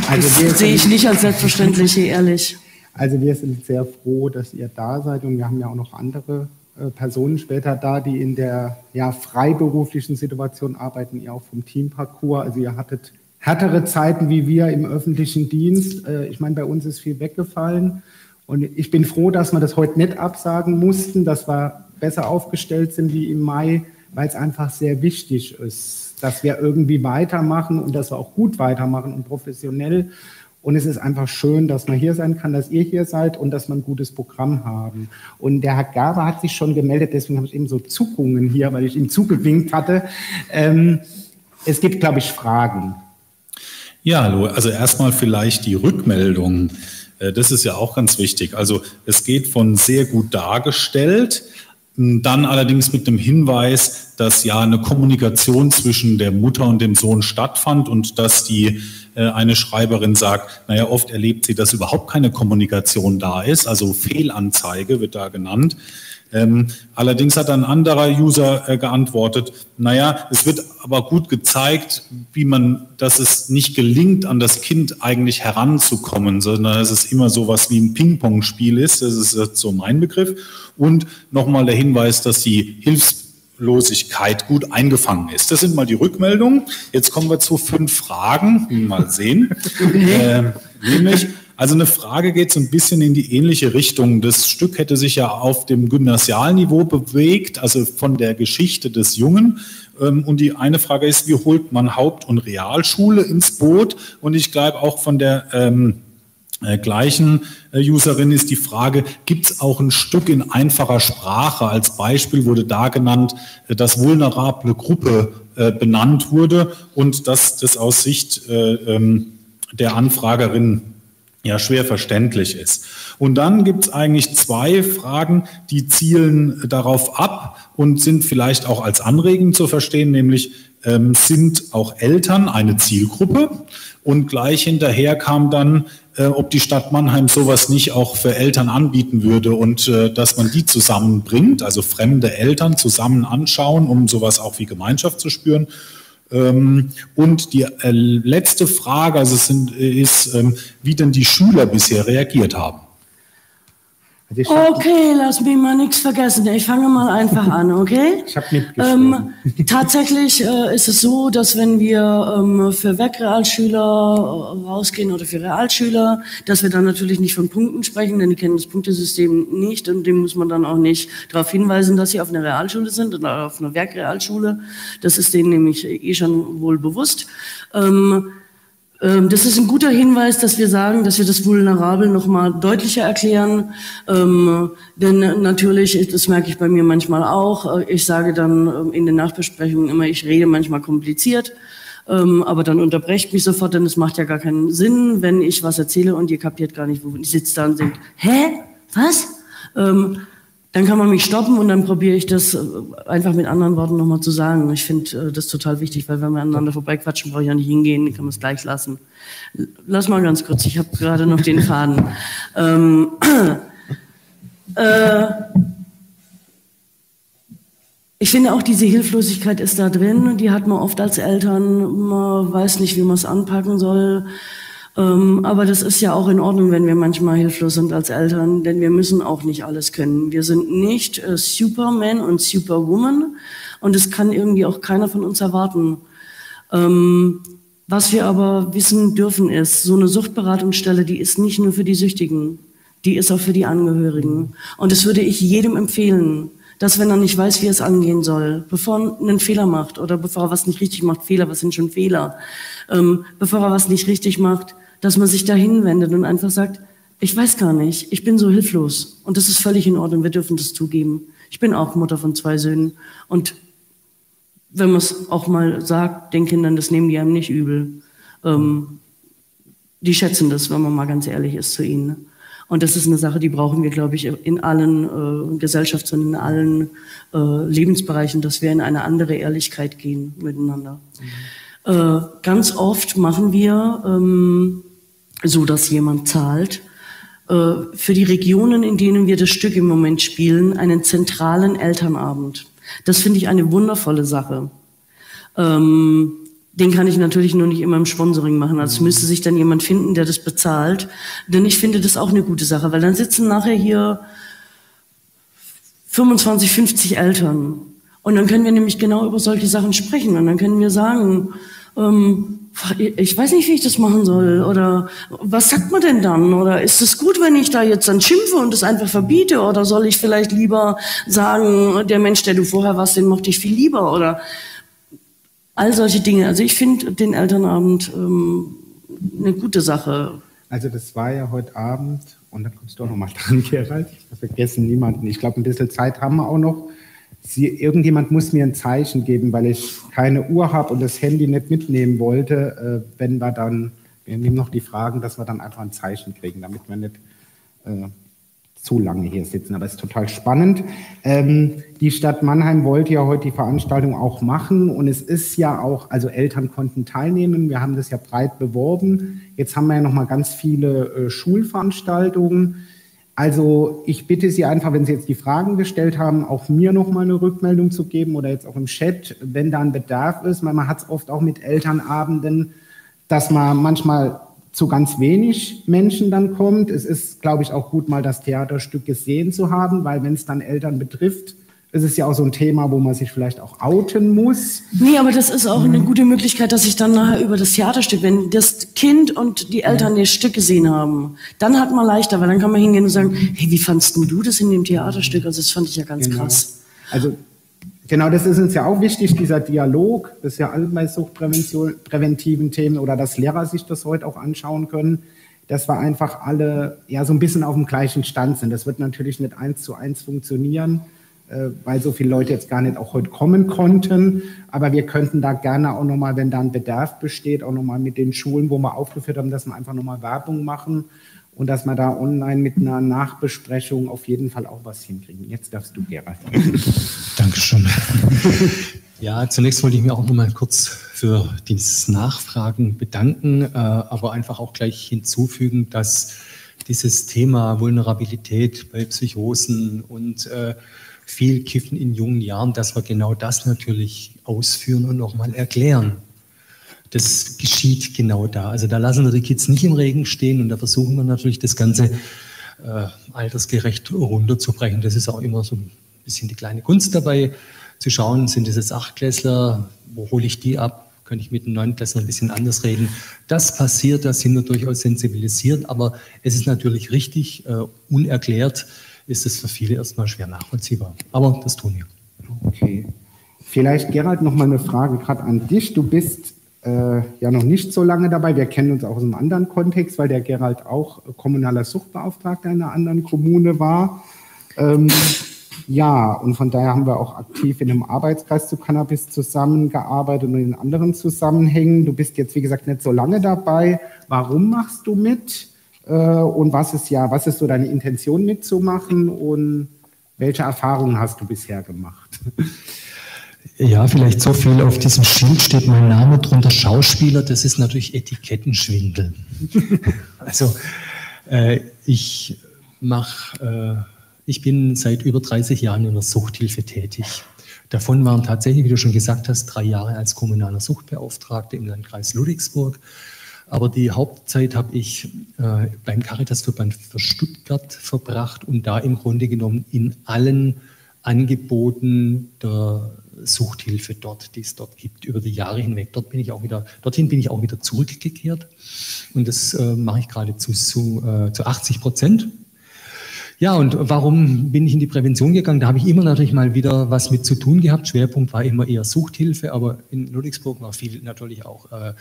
Also das sehe ich nicht als selbstverständlich, ehrlich. Also wir sind sehr froh, dass ihr da seid, und wir haben ja auch noch andere äh, Personen später da, die in der ja, freiberuflichen Situation arbeiten, ihr auch vom Teamparcours. Also ihr hattet härtere Zeiten wie wir im öffentlichen Dienst. Äh, ich meine, bei uns ist viel weggefallen, und ich bin froh, dass wir das heute nicht absagen mussten, dass wir besser aufgestellt sind wie im Mai, weil es einfach sehr wichtig ist, dass wir irgendwie weitermachen und dass wir auch gut weitermachen und professionell. Und es ist einfach schön, dass man hier sein kann, dass ihr hier seid und dass wir ein gutes Programm haben. Und der Herr Gaber hat sich schon gemeldet, deswegen habe ich eben so Zuckungen hier, weil ich ihm zugewinkt hatte. Ähm, es gibt, glaube ich, Fragen. Ja, hallo. Also erstmal vielleicht die Rückmeldung. Das ist ja auch ganz wichtig. Also es geht von sehr gut dargestellt, dann allerdings mit dem Hinweis, dass ja eine Kommunikation zwischen der Mutter und dem Sohn stattfand und dass die äh, eine Schreiberin sagt, naja, oft erlebt sie, dass überhaupt keine Kommunikation da ist, also Fehlanzeige wird da genannt. Ähm, allerdings hat ein anderer User äh, geantwortet, naja, es wird aber gut gezeigt, wie man, dass es nicht gelingt, an das Kind eigentlich heranzukommen, sondern dass es immer sowas wie ein Ping-Pong-Spiel ist, das ist jetzt so mein Begriff. Und nochmal der Hinweis, dass die Hilflosigkeit gut eingefangen ist. Das sind mal die Rückmeldungen. Jetzt kommen wir zu fünf Fragen, mal sehen, äh, nämlich... Also eine Frage geht so ein bisschen in die ähnliche Richtung. Das Stück hätte sich ja auf dem Gymnasialniveau bewegt, also von der Geschichte des Jungen. Und die eine Frage ist, wie holt man Haupt- und Realschule ins Boot? Und ich glaube auch von der ähm, äh, gleichen Userin ist die Frage, gibt es auch ein Stück in einfacher Sprache? Als Beispiel wurde da genannt, dass vulnerable Gruppe äh, benannt wurde und dass das aus Sicht äh, ähm, der Anfragerin ja schwer verständlich ist. Und dann gibt es eigentlich zwei Fragen, die zielen darauf ab und sind vielleicht auch als Anregend zu verstehen, nämlich ähm, sind auch Eltern eine Zielgruppe? Und gleich hinterher kam dann, äh, ob die Stadt Mannheim sowas nicht auch für Eltern anbieten würde und äh, dass man die zusammenbringt, also fremde Eltern zusammen anschauen, um sowas auch wie Gemeinschaft zu spüren. Und die letzte Frage also sind, ist, wie denn die Schüler bisher reagiert haben. Okay, lass mich mal nichts vergessen. Ich fange mal einfach an, okay? Ich habe mitgeschrieben. Ähm, tatsächlich äh, ist es so, dass wenn wir ähm, für Werkrealschüler rausgehen oder für Realschüler, dass wir dann natürlich nicht von Punkten sprechen, denn die kennen das Punktesystem nicht und dem muss man dann auch nicht darauf hinweisen, dass sie auf einer Realschule sind oder auf einer Werkrealschule. Das ist denen nämlich eh schon wohl bewusst. Ähm, Das ist ein guter Hinweis, dass wir sagen, dass wir das Vulnerabel nochmal deutlicher erklären, ähm, denn natürlich, das merke ich bei mir manchmal auch, ich sage dann in den Nachbesprechungen immer, ich rede manchmal kompliziert, ähm, aber dann unterbrecht mich sofort, denn es macht ja gar keinen Sinn, wenn ich was erzähle und ihr kapiert gar nicht, wo ich sitze da und denkt, hä, was? Ähm, dann kann man mich stoppen und dann probiere ich das einfach mit anderen Worten nochmal zu sagen. Ich finde das total wichtig, weil wenn wir aneinander vorbeiquatschen, brauche ich ja nicht hingehen, dann kann man es gleich lassen. Lass mal ganz kurz, ich habe gerade noch den Faden. Ähm, äh, ich finde auch, diese Hilflosigkeit ist da drin, die hat man oft als Eltern, man weiß nicht, wie man es anpacken soll. Ähm, aber das ist ja auch in Ordnung, wenn wir manchmal hilflos sind als Eltern, denn wir müssen auch nicht alles können. Wir sind nicht äh, Superman und Superwoman und es kann irgendwie auch keiner von uns erwarten. Ähm, was wir aber wissen dürfen ist, so eine Suchtberatungsstelle, die ist nicht nur für die Süchtigen, die ist auch für die Angehörigen. Und das würde ich jedem empfehlen, dass wenn er nicht weiß, wie es angehen soll, bevor er einen Fehler macht oder bevor er was nicht richtig macht, Fehler, was sind schon Fehler, ähm, bevor er was nicht richtig macht, dass man sich dahin wendet und einfach sagt, ich weiß gar nicht, ich bin so hilflos und das ist völlig in Ordnung, wir dürfen das zugeben. Ich bin auch Mutter von zwei Söhnen und wenn man es auch mal sagt, den Kindern, das nehmen die einem nicht übel. Ähm, die schätzen das, wenn man mal ganz ehrlich ist zu ihnen. Ne? Und das ist eine Sache, die brauchen wir, glaube ich, in allen äh, Gesellschafts- und in allen äh, Lebensbereichen, dass wir in eine andere Ehrlichkeit gehen miteinander. Mhm. Äh, ganz oft machen wir ähm, so, dass jemand zahlt, äh, für die Regionen, in denen wir das Stück im Moment spielen, einen zentralen Elternabend. Das finde ich eine wundervolle Sache. Ähm, den kann ich natürlich nur nicht immer im Sponsoring machen. Also müsste sich dann jemand finden, der das bezahlt. Denn ich finde das auch eine gute Sache, weil dann sitzen nachher hier fünfundzwanzig, fünfzig Eltern. Und dann können wir nämlich genau über solche Sachen sprechen. Und dann können wir sagen, ähm, ich weiß nicht, wie ich das machen soll. Oder was sagt man denn dann? Oder ist es gut, wenn ich da jetzt dann schimpfe und das einfach verbiete? Oder soll ich vielleicht lieber sagen, der Mensch, der du vorher warst, den mochte ich viel lieber? Oder all solche Dinge. Also ich finde den Elternabend ähm, eine gute Sache. Also das war ja heute Abend, und dann kommst du auch nochmal dran, Gerald. Wir vergessen niemanden. Ich glaube, ein bisschen Zeit haben wir auch noch. Sie, irgendjemand muss mir ein Zeichen geben, weil ich keine Uhr habe und das Handy nicht mitnehmen wollte, äh, wenn wir dann, wir nehmen noch die Fragen, dass wir dann einfach ein Zeichen kriegen, damit wir nicht äh, zu lange hier sitzen. Aber es ist total spannend. Ähm, die Stadt Mannheim wollte ja heute die Veranstaltung auch machen und es ist ja auch, also Eltern konnten teilnehmen, wir haben das ja breit beworben. Jetzt haben wir ja nochmal ganz viele äh, Schulveranstaltungen. Also ich bitte Sie einfach, wenn Sie jetzt die Fragen gestellt haben, auch mir nochmal eine Rückmeldung zu geben oder jetzt auch im Chat, wenn da ein Bedarf ist. Man hat es oft auch mit Elternabenden, dass man manchmal zu ganz wenig Menschen dann kommt. Es ist, glaube ich, auch gut, mal das Theaterstück gesehen zu haben, weil wenn es dann Eltern betrifft, ist es ja auch so ein Thema, wo man sich vielleicht auch outen muss. Nee, aber das ist auch eine gute Möglichkeit, dass ich dann nachher über das Theaterstück, wenn das Kind und die Eltern das Stück gesehen haben, dann hat man leichter, weil dann kann man hingehen und sagen, hey, wie fandst du das in dem Theaterstück? Also das fand ich ja ganz genau. krass. Also genau, das ist uns ja auch wichtig, dieser Dialog, das ist ja all bei suchtpräventiven Themen oder dass Lehrer sich das heute auch anschauen können, dass wir einfach alle ja so ein bisschen auf dem gleichen Stand sind. Das wird natürlich nicht eins zu eins funktionieren, weil so viele Leute jetzt gar nicht auch heute kommen konnten. Aber wir könnten da gerne auch nochmal, wenn da ein Bedarf besteht, auch nochmal mit den Schulen, wo wir aufgeführt haben, dass wir einfach nochmal Werbung machen und dass wir da online mit einer Nachbesprechung auf jeden Fall auch was hinkriegen. Jetzt darfst du, Gerald. Dankeschön. Ja, zunächst wollte ich mir auch nochmal kurz für dieses Nachfragen bedanken, aber einfach auch gleich hinzufügen, dass dieses Thema Vulnerabilität bei Psychosen und viel Kiffen in jungen Jahren, dass wir genau das natürlich ausführen und nochmal erklären. Das geschieht genau da. Also da lassen wir die Kids nicht im Regen stehen und da versuchen wir natürlich das Ganze äh, altersgerecht runterzubrechen. Das ist auch immer so ein bisschen die kleine Kunst dabei, zu schauen, sind das jetzt Achtklässler, wo hole ich die ab, könnte ich mit den Neunklässlern ein bisschen anders reden. Das passiert, da sind wir durchaus sensibilisiert, aber es ist natürlich richtig äh, unerklärt, ist es für viele erstmal schwer nachvollziehbar. Aber das tun wir. Okay. Vielleicht, Gerald, noch mal eine Frage gerade an dich. Du bist äh, ja noch nicht so lange dabei. Wir kennen uns auch aus einem anderen Kontext, weil der Gerald auch kommunaler Suchtbeauftragter in einer anderen Kommune war. Ähm, ja, und von daher haben wir auch aktiv in einem Arbeitskreis zu Cannabis zusammengearbeitet und in anderen Zusammenhängen. Du bist jetzt, wie gesagt, nicht so lange dabei. Warum machst du mit? Und was ist ja, was ist so deine Intention mitzumachen und welche Erfahrungen hast du bisher gemacht? Ja, vielleicht so viel, auf diesem Schild steht mein Name drunter, Schauspieler, das ist natürlich Etikettenschwindel. Also äh, ich mach, äh, ich bin seit über dreißig Jahren in der Suchthilfe tätig. Davon waren tatsächlich, wie du schon gesagt hast, drei Jahre als kommunaler Suchtbeauftragter im Landkreis Ludwigsburg. Aber die Hauptzeit habe ich äh, beim Caritasverband für Stuttgart verbracht und da im Grunde genommen in allen Angeboten der Suchthilfe dort, die es dort gibt, über die Jahre hinweg. Dort bin ich auch wieder, dorthin bin ich auch wieder zurückgekehrt und das äh, mache ich geradezu zu, äh, zu achtzig Prozent. Ja, und warum bin ich in die Prävention gegangen? Da habe ich immer natürlich mal wieder was mit zu tun gehabt. Schwerpunkt war immer eher Suchthilfe, aber in Ludwigsburg war viel natürlich auch äh,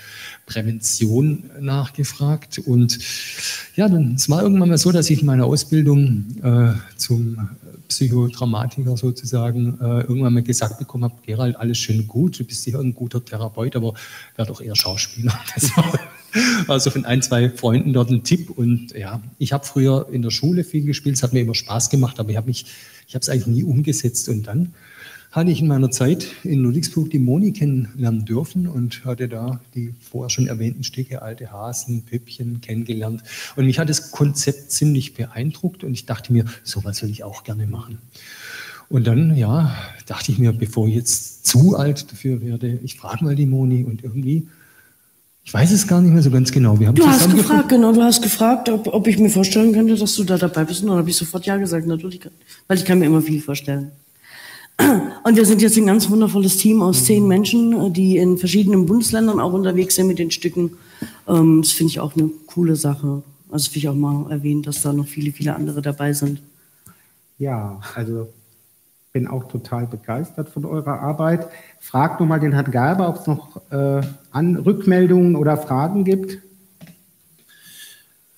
Prävention nachgefragt. Und ja, dann es war irgendwann mal so, dass ich in meiner Ausbildung äh, zum Psychotraumatiker sozusagen äh, irgendwann mal gesagt bekommen habe, Gerald, alles schön und gut, du bist sicher ein guter Therapeut, aber wär doch eher Schauspieler. Das war also von ein, zwei Freunden dort ein Tipp und ja, ich habe früher in der Schule viel gespielt, es hat mir immer Spaß gemacht, aber ich habe mich, ich habe es eigentlich nie umgesetzt und dann hatte ich in meiner Zeit in Ludwigsburg die Moni kennenlernen dürfen und hatte da die vorher schon erwähnten Stücke, Alte Hasen, Püppchen kennengelernt und mich hat das Konzept ziemlich beeindruckt und ich dachte mir, sowas will ich auch gerne machen. Und dann, ja, dachte ich mir, bevor ich jetzt zu alt dafür werde, ich frage mal die Moni und irgendwie, ich weiß es gar nicht mehr so ganz genau. Wir haben du hast gefragt, genau, du hast gefragt, ob, ob ich mir vorstellen könnte, dass du da dabei bist. Und dann habe ich sofort ja gesagt, natürlich, weil ich kann mir immer viel vorstellen. Und wir sind jetzt ein ganz wundervolles Team aus zehn Menschen, die in verschiedenen Bundesländern auch unterwegs sind mit den Stücken. Das finde ich auch eine coole Sache. Also will ich auch mal erwähnen, dass da noch viele, viele andere dabei sind. Ja, also bin auch total begeistert von eurer Arbeit. Fragt nochmal den Herrn Gerber, ob es noch äh, an Rückmeldungen oder Fragen gibt.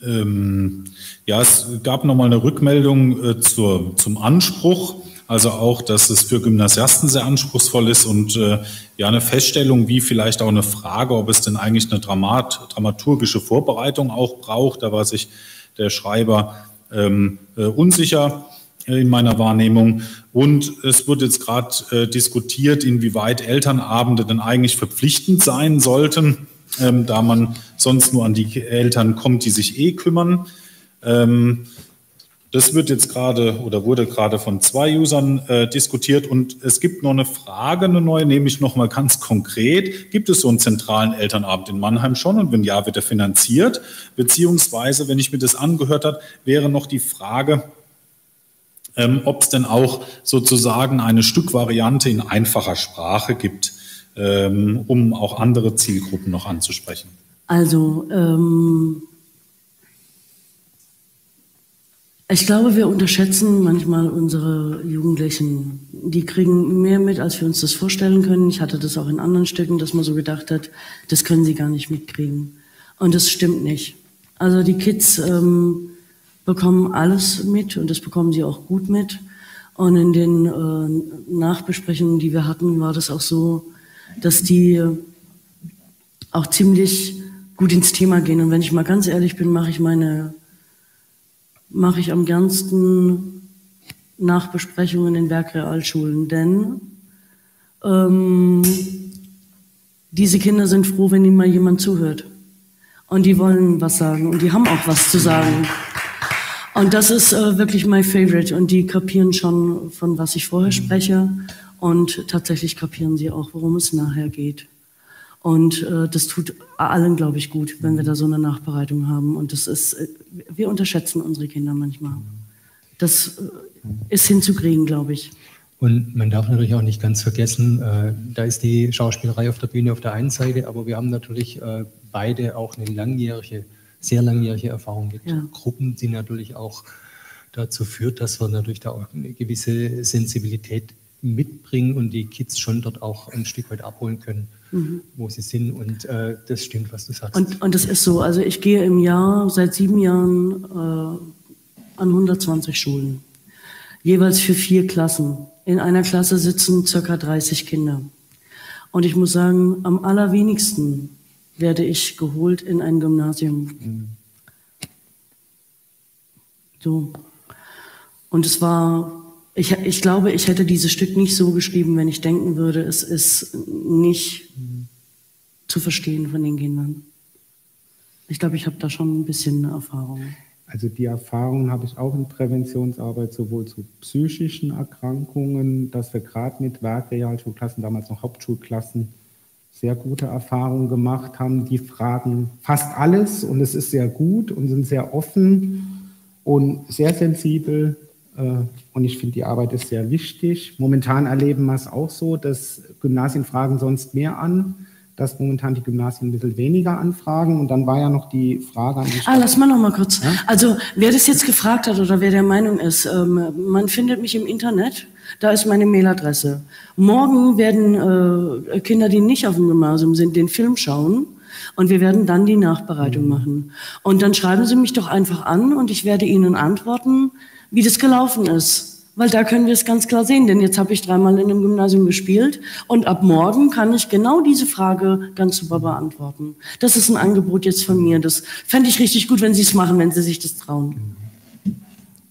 Ähm, ja, es gab nochmal eine Rückmeldung äh, zur, zum Anspruch. Also auch, dass es für Gymnasiasten sehr anspruchsvoll ist und äh, ja eine Feststellung, wie vielleicht auch eine Frage, ob es denn eigentlich eine Dramat, dramaturgische Vorbereitung auch braucht. Da war sich der Schreiber ähm, äh, unsicher äh, in meiner Wahrnehmung. Und es wird jetzt gerade äh, diskutiert, inwieweit Elternabende denn eigentlich verpflichtend sein sollten, ähm, da man sonst nur an die Eltern kommt, die sich eh kümmern. Ähm, Das wird jetzt gerade oder wurde gerade von zwei Usern äh, diskutiert und es gibt noch eine Frage, eine neue, nämlich nochmal ganz konkret. Gibt es so einen zentralen Elternabend in Mannheim schon und wenn ja, wird er finanziert? Beziehungsweise, wenn ich mir das angehört habe, wäre noch die Frage, ähm, ob es denn auch sozusagen eine Stückvariante in einfacher Sprache gibt, ähm, um auch andere Zielgruppen noch anzusprechen. Also, ähm ich glaube, wir unterschätzen manchmal unsere Jugendlichen. Die kriegen mehr mit, als wir uns das vorstellen können. Ich hatte das auch in anderen Stücken, dass man so gedacht hat, das können sie gar nicht mitkriegen. Und das stimmt nicht. Also die Kids ähm, bekommen alles mit und das bekommen sie auch gut mit. Und in den äh, Nachbesprechungen, die wir hatten, war das auch so, dass die auch ziemlich gut ins Thema gehen. Und wenn ich mal ganz ehrlich bin, mache ich meine... mache ich am gernsten Nachbesprechungen in Werkrealschulen, denn ähm, diese Kinder sind froh, wenn ihnen mal jemand zuhört. Und die wollen was sagen und die haben auch was zu sagen. Und das ist äh, wirklich my favorite und die kapieren schon, von was ich vorher spreche und tatsächlich kapieren sie auch, worum es nachher geht. Und äh, das tut allen, glaube ich, gut, wenn wir da so eine Nachbereitung haben. Und das ist, wir unterschätzen unsere Kinder manchmal. Das äh, ist hinzukriegen, glaube ich. Und man darf natürlich auch nicht ganz vergessen, äh, da ist die Schauspielerei auf der Bühne auf der einen Seite, aber wir haben natürlich äh, beide auch eine langjährige, sehr langjährige Erfahrung mit ja. Gruppen, die natürlich auch dazu führt, dass wir natürlich da auch eine gewisse Sensibilität mitbringen und die Kids schon dort auch ein Stück weit abholen können, mhm. wo sie sind. Und äh, das stimmt, was du sagst. Und, und das ist so. Also ich gehe im Jahr seit sieben Jahren äh, an hundertzwanzig Schulen, jeweils für vier Klassen. In einer Klasse sitzen circa dreißig Kinder. Und ich muss sagen, am allerwenigsten werde ich geholt in ein Gymnasium. Mhm. So. Und es war... Ich, ich glaube, ich hätte dieses Stück nicht so geschrieben, wenn ich denken würde, es ist nicht mhm. zu verstehen von den Kindern. Ich glaube, ich habe da schon ein bisschen eine Erfahrung. Also die Erfahrung habe ich auch in Präventionsarbeit, sowohl zu psychischen Erkrankungen, dass wir gerade mit Werkrealschulklassen, damals noch Hauptschulklassen, sehr gute Erfahrungen gemacht haben. Die fragen fast alles und es ist sehr gut und sind sehr offen und sehr sensibel. Und ich finde, die Arbeit ist sehr wichtig. Momentan erleben wir es auch so, dass Gymnasien fragen sonst mehr an, dass momentan die Gymnasien ein bisschen weniger anfragen. Und dann war ja noch die Frage an die Stadt. Ah, lass mal noch mal kurz. Ja? Also, wer das jetzt gefragt hat oder wer der Meinung ist, ähm, man findet mich im Internet, da ist meine Mailadresse. Morgen werden äh, Kinder, die nicht auf dem Gymnasium sind, den Film schauen. Und wir werden dann die Nachbereitung mhm. machen. Und dann schreiben Sie mich doch einfach an und ich werde Ihnen antworten, wie das gelaufen ist. Weil da können wir es ganz klar sehen, denn jetzt habe ich dreimal in einem Gymnasium gespielt und ab morgen kann ich genau diese Frage ganz super beantworten. Das ist ein Angebot jetzt von mir. Das fände ich richtig gut, wenn Sie es machen, wenn Sie sich das trauen.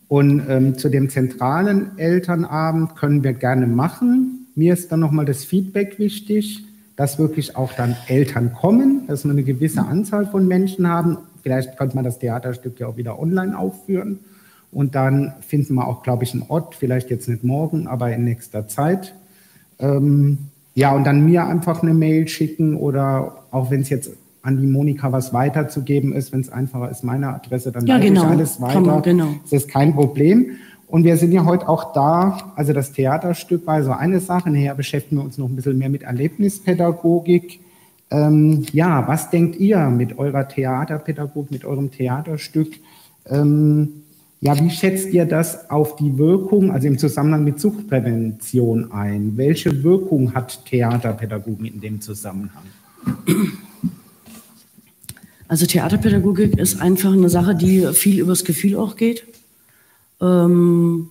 Und ähm, zu dem zentralen Elternabend können wir gerne machen. Mir ist dann nochmal das Feedback wichtig, dass wirklich auch dann Eltern kommen, dass wir eine gewisse Anzahl von Menschen haben. Vielleicht könnte man das Theaterstück ja auch wieder online aufführen. Und dann finden wir auch, glaube ich, einen Ort, vielleicht jetzt nicht morgen, aber in nächster Zeit. Ähm, ja, und dann mir einfach eine Mail schicken oder auch wenn es jetzt an die Monika was weiterzugeben ist, wenn es einfacher ist, meine Adresse, dann ja, leite genau. ich alles weiter. Komm, genau. Das ist kein Problem. Und wir sind ja heute auch da, also das Theaterstück war so eine Sache, nachher beschäftigen wir uns noch ein bisschen mehr mit Erlebnispädagogik. Ähm, ja, was denkt ihr mit eurer Theaterpädagogik, mit eurem Theaterstück? Ähm, ja, wie schätzt ihr das auf die Wirkung, also im Zusammenhang mit Suchtprävention ein? Welche Wirkung hat Theaterpädagogik in dem Zusammenhang? Also Theaterpädagogik ist einfach eine Sache, die viel übers Gefühl auch geht. Ähm,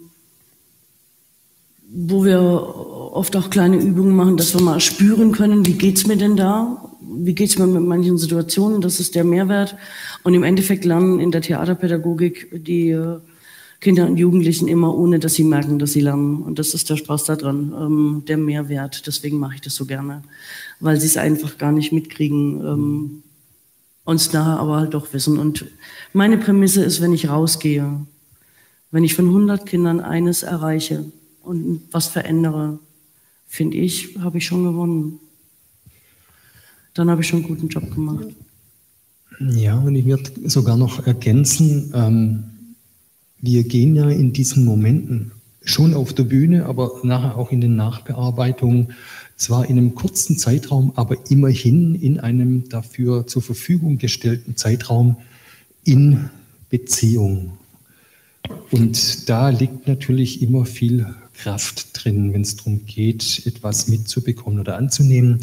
wo wir oft auch kleine Übungen machen, dass wir mal spüren können, wie geht's mir denn da, wie geht's mir mit manchen Situationen, das ist der Mehrwert. Und im Endeffekt lernen in der Theaterpädagogik die Kinder und Jugendlichen immer, ohne dass sie merken, dass sie lernen. Und das ist der Spaß daran, ähm, der Mehrwert. Deswegen mache ich das so gerne, weil sie es einfach gar nicht mitkriegen, ähm, uns nachher aber halt doch wissen. Und meine Prämisse ist, wenn ich rausgehe, wenn ich von hundert Kindern eines erreiche und was verändere, finde ich, habe ich schon gewonnen. Dann habe ich schon einen guten Job gemacht. Ja, und ich würde sogar noch ergänzen, ähm, wir gehen ja in diesen Momenten schon auf der Bühne, aber nachher auch in den Nachbearbeitungen, zwar in einem kurzen Zeitraum, aber immerhin in einem dafür zur Verfügung gestellten Zeitraum in Beziehung. Und da liegt natürlich immer viel Kraft drin, wenn es darum geht, etwas mitzubekommen oder anzunehmen.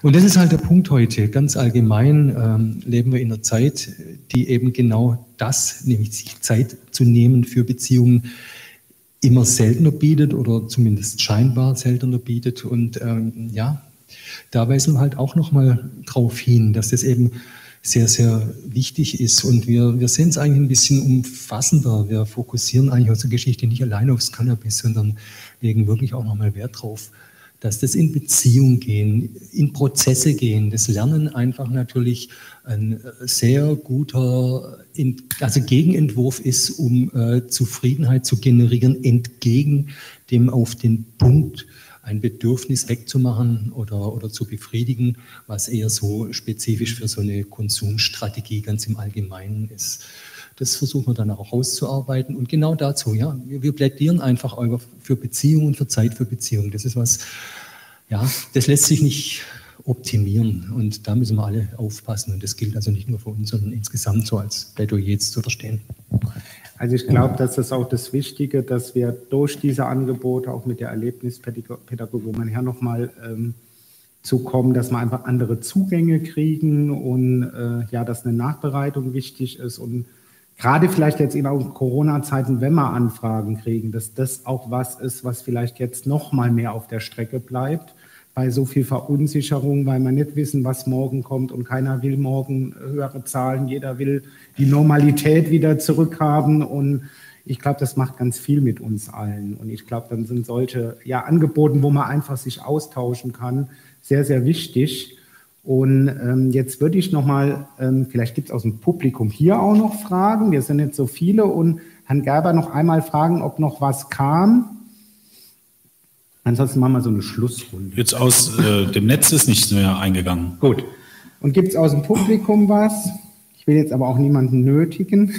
Und das ist halt der Punkt heute. Ganz allgemein ähm, leben wir in einer Zeit, die eben genau das, nämlich sich Zeit zu nehmen für Beziehungen, immer seltener bietet oder zumindest scheinbar seltener bietet. Und ähm, ja, da weisen wir halt auch nochmal drauf hin, dass das eben sehr, sehr wichtig ist. Und wir, wir sehen es eigentlich ein bisschen umfassender. Wir fokussieren eigentlich unsere Geschichte nicht allein aufs Cannabis, sondern legen wirklich auch nochmal Wert drauf, dass das in Beziehung gehen, in Prozesse gehen. Das Lernen einfach natürlich ein sehr guter also Gegenentwurf ist, um äh, Zufriedenheit zu generieren, entgegen dem auf den Punkt ein Bedürfnis wegzumachen oder, oder zu befriedigen, was eher so spezifisch für so eine Konsumstrategie ganz im Allgemeinen ist. Das versuchen wir dann auch auszuarbeiten. Und genau dazu, ja, wir, wir plädieren einfach für Beziehungen und für Zeit für Beziehungen. Das ist was, ja, das lässt sich nicht optimieren. Und da müssen wir alle aufpassen. Und das gilt also nicht nur für uns, sondern insgesamt so als Plädoyer jetzt zu verstehen. Also ich glaube, das ist auch das Wichtige, dass wir durch diese Angebote, auch mit der Erlebnispädagogik, wo wir nachher nochmal ähm, zukommen, dass wir einfach andere Zugänge kriegen und äh, ja, dass eine Nachbereitung wichtig ist. Und gerade vielleicht jetzt in Corona-Zeiten, wenn wir Anfragen kriegen, dass das auch was ist, was vielleicht jetzt nochmal mehr auf der Strecke bleibt, bei so viel Verunsicherung, weil wir nicht wissen, was morgen kommt und keiner will morgen höhere Zahlen, jeder will die Normalität wieder zurückhaben und ich glaube, das macht ganz viel mit uns allen und ich glaube, dann sind solche ja, Angebote, wo man einfach sich austauschen kann, sehr, sehr wichtig und ähm, jetzt würde ich nochmal, ähm, vielleicht gibt es aus dem Publikum hier auch noch Fragen, wir sind nicht so viele und Herrn Gerber noch einmal fragen, ob noch was kam. Ansonsten machen wir so eine Schlussrunde. Jetzt aus äh, dem Netz ist nichts mehr eingegangen. Gut. Und gibt es aus dem Publikum was? Ich will jetzt aber auch niemanden nötigen.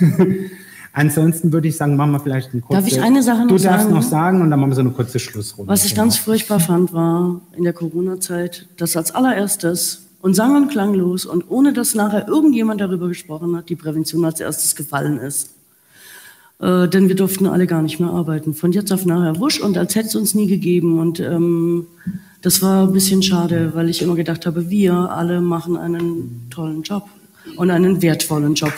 Ansonsten würde ich sagen, machen wir vielleicht einen kurzen... Darf ich eine Sache noch sagen? Du darfst noch sagen und dann machen wir so eine kurze Schlussrunde. Was ich ganz furchtbar fand, war in der Corona-Zeit, dass als allererstes und sang- und klanglos und ohne dass nachher irgendjemand darüber gesprochen hat, die Prävention als erstes gefallen ist. Äh, denn wir durften alle gar nicht mehr arbeiten. Von jetzt auf nachher wusch und als hätte es uns nie gegeben. Und ähm, das war ein bisschen schade, weil ich immer gedacht habe, wir alle machen einen tollen Job und einen wertvollen Job.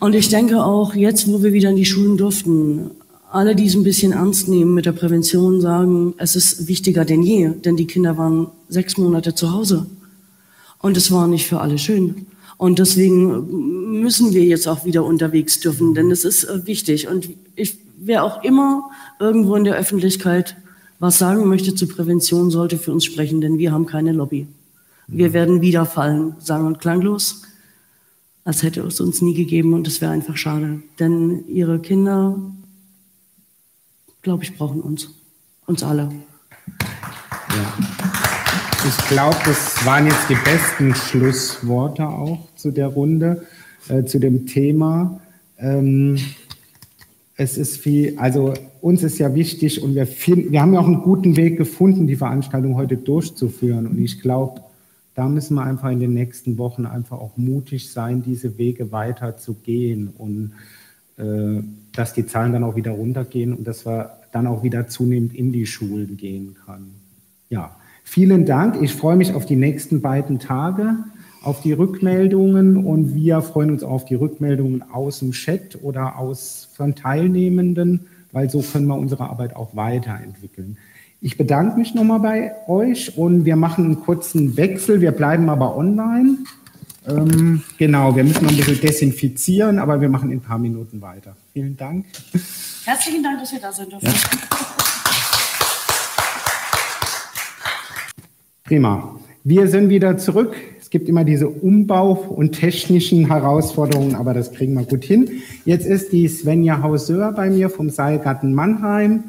Und ich denke auch jetzt, wo wir wieder in die Schulen durften, alle, die es ein bisschen ernst nehmen mit der Prävention, sagen, es ist wichtiger denn je, denn die Kinder waren sechs Monate zu Hause. Und es war nicht für alle schön. Und deswegen müssen wir jetzt auch wieder unterwegs dürfen, denn es ist wichtig. Und ich, wer auch immer irgendwo in der Öffentlichkeit was sagen möchte zur Prävention, sollte für uns sprechen, denn wir haben keine Lobby. Wir werden wiederfallen, sang- und klanglos. als hätte es uns nie gegeben, und das wäre einfach schade. Denn ihre Kinder, glaube ich, brauchen uns. Uns alle. Ja. Ich glaube, das waren jetzt die besten Schlussworte auch zu der Runde, äh, zu dem Thema. Ähm, es ist viel, also uns ist ja wichtig, und wir finden, wir haben ja auch einen guten Weg gefunden, die Veranstaltung heute durchzuführen. Und ich glaube, da müssen wir einfach in den nächsten Wochen einfach auch mutig sein, diese Wege weiter zu gehen, und äh, dass die Zahlen dann auch wieder runtergehen und dass wir dann auch wieder zunehmend in die Schulen gehen können. Ja. Vielen Dank. Ich freue mich auf die nächsten beiden Tage, auf die Rückmeldungen, und wir freuen uns auf die Rückmeldungen aus dem Chat oder aus von Teilnehmenden, weil so können wir unsere Arbeit auch weiterentwickeln. Ich bedanke mich nochmal bei euch, und wir machen einen kurzen Wechsel. Wir bleiben aber online. Ähm, genau, wir müssen noch ein bisschen desinfizieren, aber wir machen in ein paar Minuten weiter. Vielen Dank. Herzlichen Dank, dass wir da sein dürfen. Ja. Prima. Wir sind wieder zurück. Es gibt immer diese Umbau- und technischen Herausforderungen, aber das kriegen wir gut hin. Jetzt ist die Svenja Hauser bei mir vom Seilgarten Mannheim,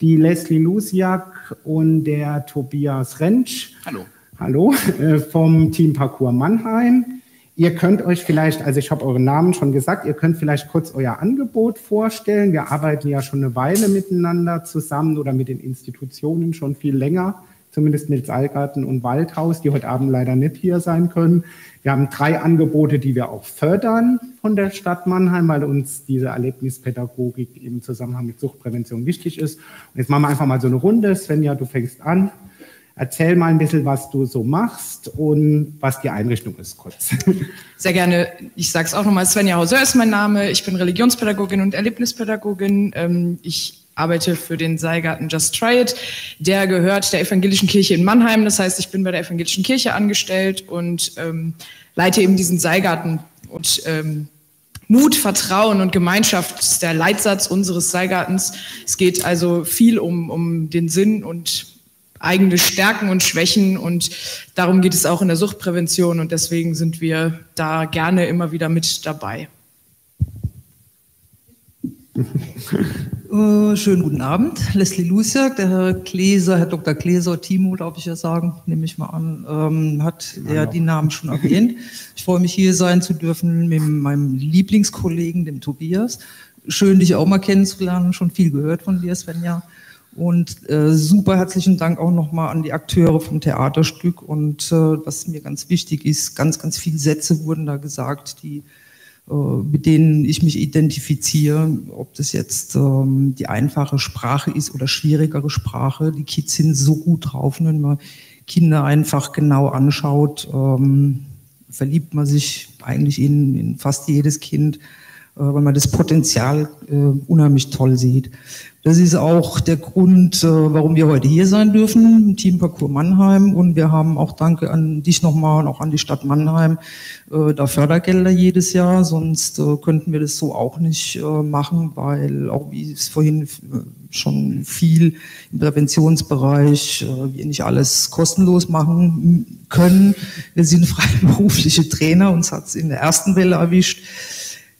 die Leslie Lusiak und der Tobias Rentsch. Hallo. Hallo, äh, vom Teamparcours Mannheim. Ihr könnt euch vielleicht, also ich habe euren Namen schon gesagt, ihr könnt vielleicht kurz euer Angebot vorstellen. Wir arbeiten ja schon eine Weile miteinander zusammen oder mit den Institutionen schon viel länger. Zumindest mit Seilgarten und Waldhaus, die heute Abend leider nicht hier sein können. Wir haben drei Angebote, die wir auch fördern von der Stadt Mannheim, weil uns diese Erlebnispädagogik im Zusammenhang mit Suchtprävention wichtig ist. Und jetzt machen wir einfach mal so eine Runde. Svenja, du fängst an. Erzähl mal ein bisschen, was du so machst und was die Einrichtung ist, kurz. Sehr gerne. Ich sage es auch nochmal, Svenja Hauser ist mein Name. Ich bin Religionspädagogin und Erlebnispädagogin. Ich arbeite für den Seilgarten Just Try It. Der gehört der Evangelischen Kirche in Mannheim. Das heißt, ich bin bei der Evangelischen Kirche angestellt und ähm, leite eben diesen Seilgarten. Und ähm, Mut, Vertrauen und Gemeinschaft ist der Leitsatz unseres Seilgartens. Es geht also viel um, um den Sinn und eigene Stärken und Schwächen. Und darum geht es auch in der Suchtprävention. Und deswegen sind wir da gerne immer wieder mit dabei. Äh, schönen guten Abend, Leslie Lusiak, der Herr Kläser, Herr Doktor Kläser, Timo darf ich ja sagen, nehme ich mal an, ähm, hat er die Namen schon erwähnt. Ich freue mich, hier sein zu dürfen mit meinem Lieblingskollegen, dem Tobias. Schön, dich auch mal kennenzulernen, schon viel gehört von dir, Svenja. Und äh, super herzlichen Dank auch nochmal an die Akteure vom Theaterstück. Und äh, was mir ganz wichtig ist, ganz, ganz viele Sätze wurden da gesagt, die mit denen ich mich identifiziere, ob das jetzt ähm, die einfache Sprache ist oder schwierigere Sprache. Die Kids sind so gut drauf, wenn man Kinder einfach genau anschaut, ähm, verliebt man sich eigentlich in, in fast jedes Kind, äh, weil man das Potenzial äh, unheimlich toll sieht. Das ist auch der Grund, äh, warum wir heute hier sein dürfen, Teamparcours Mannheim. Und wir haben auch, danke an dich nochmal und auch an die Stadt Mannheim, äh, da Fördergelder jedes Jahr. Sonst äh, könnten wir das so auch nicht äh, machen, weil auch wie es vorhin schon viel im Präventionsbereich, äh, wir nicht alles kostenlos machen können. Wir sind freiberufliche Trainer, uns hat es in der ersten Welle erwischt.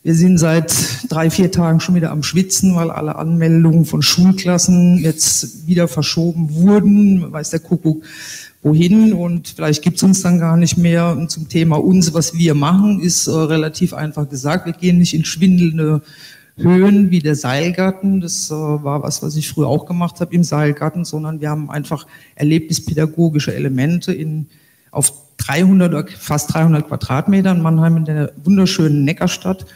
Wir sind seit drei, vier Tagen schon wieder am Schwitzen, weil alle Anmeldungen von Schulklassen jetzt wieder verschoben wurden. Weiß der Kuckuck wohin, und vielleicht gibt's uns dann gar nicht mehr. Und zum Thema uns, was wir machen, ist äh, relativ einfach gesagt. Wir gehen nicht in schwindelnde Höhen wie der Seilgarten. Das äh, war was, was ich früher auch gemacht habe im Seilgarten, sondern wir haben einfach erlebnispädagogische Elemente in auf dreihundert, fast dreihundert Quadratmetern in Mannheim in der wunderschönen Neckarstadt.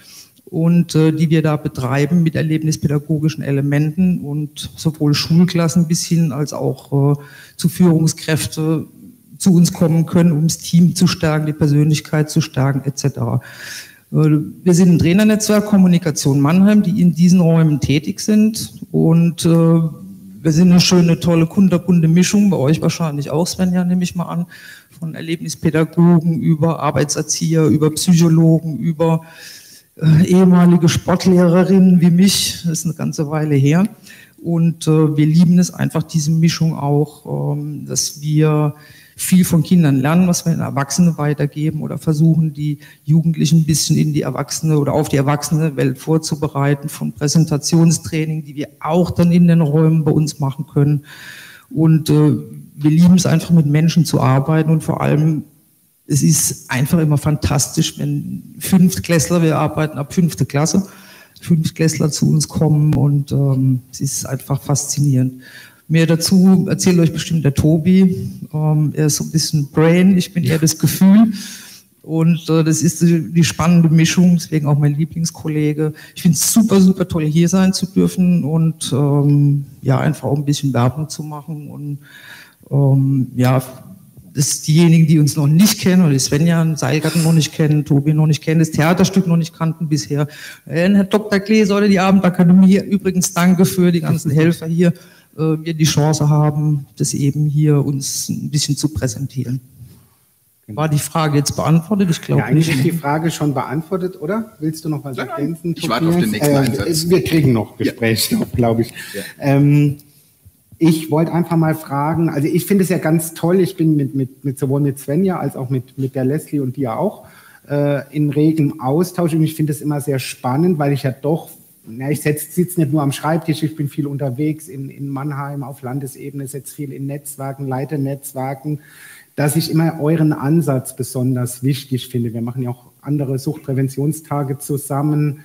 Und äh, die wir da betreiben mit erlebnispädagogischen Elementen und sowohl Schulklassen bis hin als auch äh, zu Führungskräfte zu uns kommen können, um das Team zu stärken, die Persönlichkeit zu stärken et cetera. Äh, wir sind ein Trainernetzwerk Kommunikation Mannheim, die in diesen Räumen tätig sind, und äh, wir sind eine schöne, tolle, kunterbunte Mischung, bei euch wahrscheinlich auch, Svenja, nehme ich mal an, von Erlebnispädagogen über Arbeitserzieher, über Psychologen, über ehemalige Sportlehrerinnen wie mich, das ist eine ganze Weile her, und äh, wir lieben es einfach, diese Mischung auch, ähm, dass wir viel von Kindern lernen, was wir an Erwachsene weitergeben oder versuchen, die Jugendlichen ein bisschen in die Erwachsene oder auf die Erwachsenenwelt vorzubereiten, von Präsentationstraining, die wir auch dann in den Räumen bei uns machen können. Und äh, wir lieben es einfach, mit Menschen zu arbeiten, und vor allem, es ist einfach immer fantastisch, wenn Fünftklässler, wir arbeiten ab fünfte Klasse, Fünftklässler zu uns kommen, und ähm, es ist einfach faszinierend. Mehr dazu erzählt euch bestimmt der Tobi. Ähm, er ist so ein bisschen Brain, ich bin eher das Gefühl. Und äh, das ist die, die spannende Mischung, deswegen auch mein Lieblingskollege. Ich finde es super, super toll, hier sein zu dürfen und ähm, ja, einfach auch ein bisschen Werbung zu machen. Und ähm, ja, dass diejenigen, die uns noch nicht kennen, oder die Svenja im Seilgarten noch nicht kennen, Tobi noch nicht kennen, das Theaterstück noch nicht kannten bisher. Äh, Herr Doktor Kläser oder die Abendakademie, übrigens danke für die ganzen Helfer hier, äh, wir die Chance haben, das eben hier uns ein bisschen zu präsentieren. War die Frage jetzt beantwortet? Ich glaube ja, eigentlich nicht. Ist die Frage schon beantwortet, oder? Willst du noch was ja, ergänzen? Ich warte auf den nächsten äh, Einsatz. Wir kriegen noch Gesprächsstoff, ja. glaube ich. Ja. Ähm, Ich wollte einfach mal fragen, also ich finde es ja ganz toll, ich bin mit, mit, mit sowohl mit Svenja als auch mit, mit der Leslie und dir auch äh, in regem Austausch, und ich finde es immer sehr spannend, weil ich ja doch, na, ich sitze nicht nur am Schreibtisch, ich bin viel unterwegs in, in Mannheim, auf Landesebene, sitze viel in Netzwerken, leite Netzwerken, dass ich immer euren Ansatz besonders wichtig finde. Wir machen ja auch andere Suchtpräventionstage zusammen.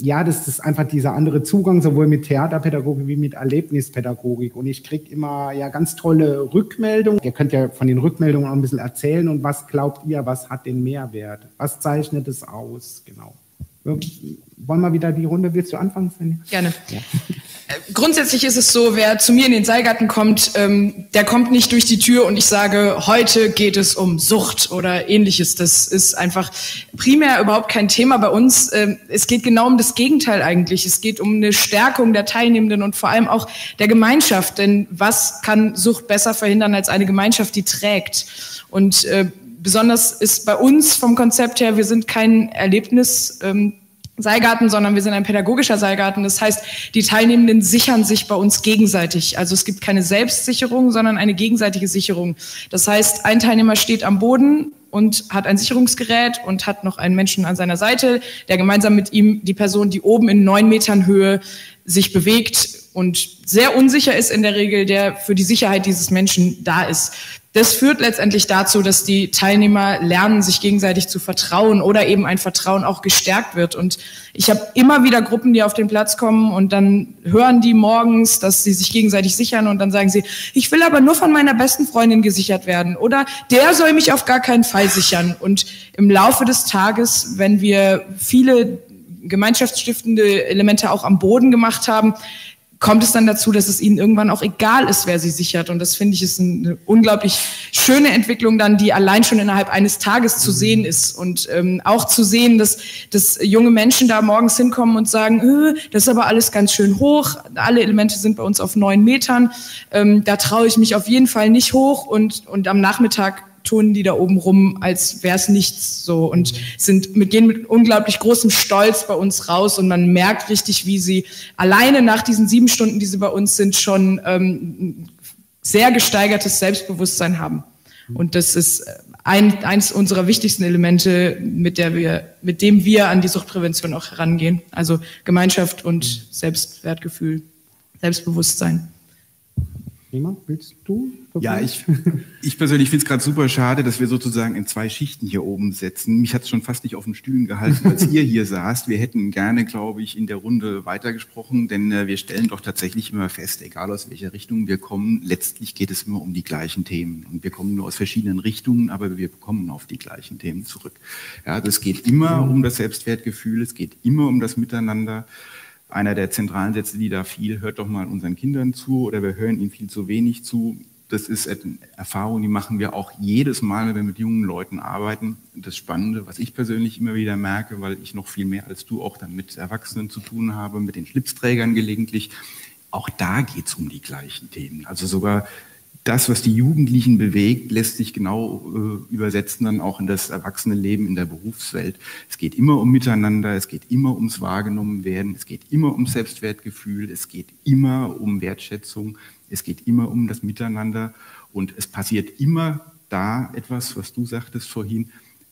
Ja, das ist einfach dieser andere Zugang, sowohl mit Theaterpädagogik wie mit Erlebnispädagogik. Und ich kriege immer ja ganz tolle Rückmeldungen. Ihr könnt ja von den Rückmeldungen auch ein bisschen erzählen. Und was glaubt ihr, was hat den Mehrwert? Was zeichnet es aus? Genau. Wollen wir wieder die Runde? Willst du anfangen, Svenja? Gerne. Ja. Grundsätzlich ist es so, wer zu mir in den Seilgarten kommt, ähm, der kommt nicht durch die Tür und ich sage, heute geht es um Sucht oder Ähnliches. Das ist einfach primär überhaupt kein Thema bei uns. Ähm, es geht genau um das Gegenteil eigentlich. Es geht um eine Stärkung der Teilnehmenden und vor allem auch der Gemeinschaft. Denn was kann Sucht besser verhindern als eine Gemeinschaft, die trägt? Und äh, besonders ist bei uns vom Konzept her, wir sind kein Erlebnis ähm, Seilgarten, sondern wir sind ein pädagogischer Seilgarten. Das heißt, die Teilnehmenden sichern sich bei uns gegenseitig. Also es gibt keine Selbstsicherung, sondern eine gegenseitige Sicherung. Das heißt, ein Teilnehmer steht am Boden und hat ein Sicherungsgerät und hat noch einen Menschen an seiner Seite, der gemeinsam mit ihm die Person, die oben in neun Metern Höhe sich bewegt und sehr unsicher ist in der Regel, der für die Sicherheit dieses Menschen da ist. Das führt letztendlich dazu, dass die Teilnehmer lernen, sich gegenseitig zu vertrauen oder eben ein Vertrauen auch gestärkt wird. Und ich habe immer wieder Gruppen, die auf den Platz kommen und dann hören die morgens, dass sie sich gegenseitig sichern und dann sagen sie, ich will aber nur von meiner besten Freundin gesichert werden oder der soll mich auf gar keinen Fall sichern. Und im Laufe des Tages, wenn wir viele gemeinschaftsstiftende Elemente auch am Boden gemacht haben, kommt es dann dazu, dass es ihnen irgendwann auch egal ist, wer sie sichert. Und das finde ich ist eine unglaublich schöne Entwicklung dann, die allein schon innerhalb eines Tages zu sehen ist. Und ähm, auch zu sehen, dass, dass junge Menschen da morgens hinkommen und sagen, das ist aber alles ganz schön hoch, alle Elemente sind bei uns auf neun Metern, ähm, da traue ich mich auf jeden Fall nicht hoch. Und, und am Nachmittag tun die da oben rum, als wäre es nichts so. Und sind mit, gehen mit unglaublich großem Stolz bei uns raus. Und man merkt richtig, wie sie alleine nach diesen sieben Stunden, die sie bei uns sind, schon ähm, sehr gesteigertes Selbstbewusstsein haben. Und das ist ein, eins unserer wichtigsten Elemente, mit, der wir, mit dem wir an die Suchtprävention auch herangehen. Also Gemeinschaft und Selbstwertgefühl, Selbstbewusstsein. Niemand, willst du? Ja, ich, ich persönlich finde es gerade super schade, dass wir sozusagen in zwei Schichten hier oben sitzen. Mich hat es schon fast nicht auf den Stühlen gehalten, als ihr hier saßt. Wir hätten gerne, glaube ich, in der Runde weitergesprochen, denn äh, wir stellen doch tatsächlich immer fest, egal aus welcher Richtung wir kommen, letztlich geht es immer um die gleichen Themen. Und wir kommen nur aus verschiedenen Richtungen, aber wir kommen auf die gleichen Themen zurück. Ja, es geht immer um das Selbstwertgefühl, es geht immer um das Miteinander. Einer der zentralen Sätze, die da fiel, hört doch mal unseren Kindern zu oder wir hören ihnen viel zu wenig zu. Das ist eine Erfahrung, die machen wir auch jedes Mal, wenn wir mit jungen Leuten arbeiten. Das Spannende, was ich persönlich immer wieder merke, weil ich noch viel mehr als du auch dann mit Erwachsenen zu tun habe, mit den Schlipsträgern gelegentlich, auch da geht es um die gleichen Themen. Also sogar das, was die Jugendlichen bewegt, lässt sich genau äh, übersetzen dann auch in das Erwachsenenleben, in der Berufswelt. Es geht immer um Miteinander, es geht immer ums Wahrgenommenwerden, es geht immer um Selbstwertgefühl, es geht immer um Wertschätzung, es geht immer um das Miteinander. Und es passiert immer da etwas, was du sagtest vorhin,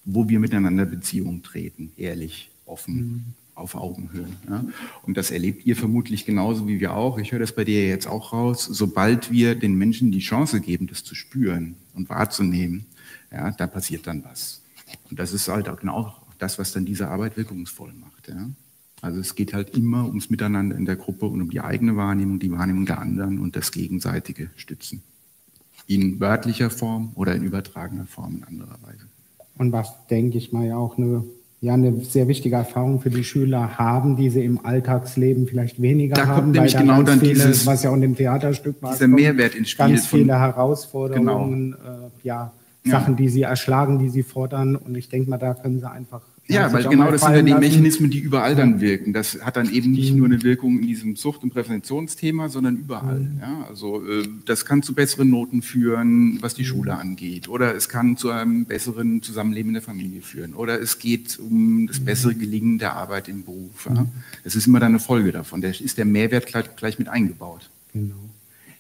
wo wir miteinander Beziehungen treten, ehrlich, offen, mhm. auf Augenhöhe. Ja? Und das erlebt ihr vermutlich genauso wie wir auch. Ich höre das bei dir jetzt auch raus. Sobald wir den Menschen die Chance geben, das zu spüren und wahrzunehmen, ja, da passiert dann was. Und das ist halt auch genau das, was dann diese Arbeit wirkungsvoll macht. Ja? Also es geht halt immer ums Miteinander in der Gruppe und um die eigene Wahrnehmung, die Wahrnehmung der anderen und das gegenseitige Stützen. In wörtlicher Form oder in übertragener Form in anderer Weise. Und was, denke ich mal, ja auch eine, ja, eine sehr wichtige Erfahrung für die Schüler haben, die sie im Alltagsleben vielleicht weniger da haben. Da kommt nämlich genau dann viele, dieses, was ja auch im Theaterstück war, dieser Mehrwert ins Spiel. Ganz viele von, Herausforderungen, genau. äh, ja, Sachen, ja. die sie erschlagen, die sie fordern. Und ich denke mal, da können sie einfach... Ja, weil genau das sind ja die Mechanismen, die überall dann wirken. Das hat dann eben nicht nur eine Wirkung in diesem Sucht- und Präventionsthema, sondern überall. Mhm. Ja, also das kann zu besseren Noten führen, was die Schule angeht. Oder es kann zu einem besseren Zusammenleben in der Familie führen. Oder es geht um das bessere Gelingen der Arbeit im Beruf. Ja. Das ist immer dann eine Folge davon. Da ist der Mehrwert gleich, gleich mit eingebaut. Genau.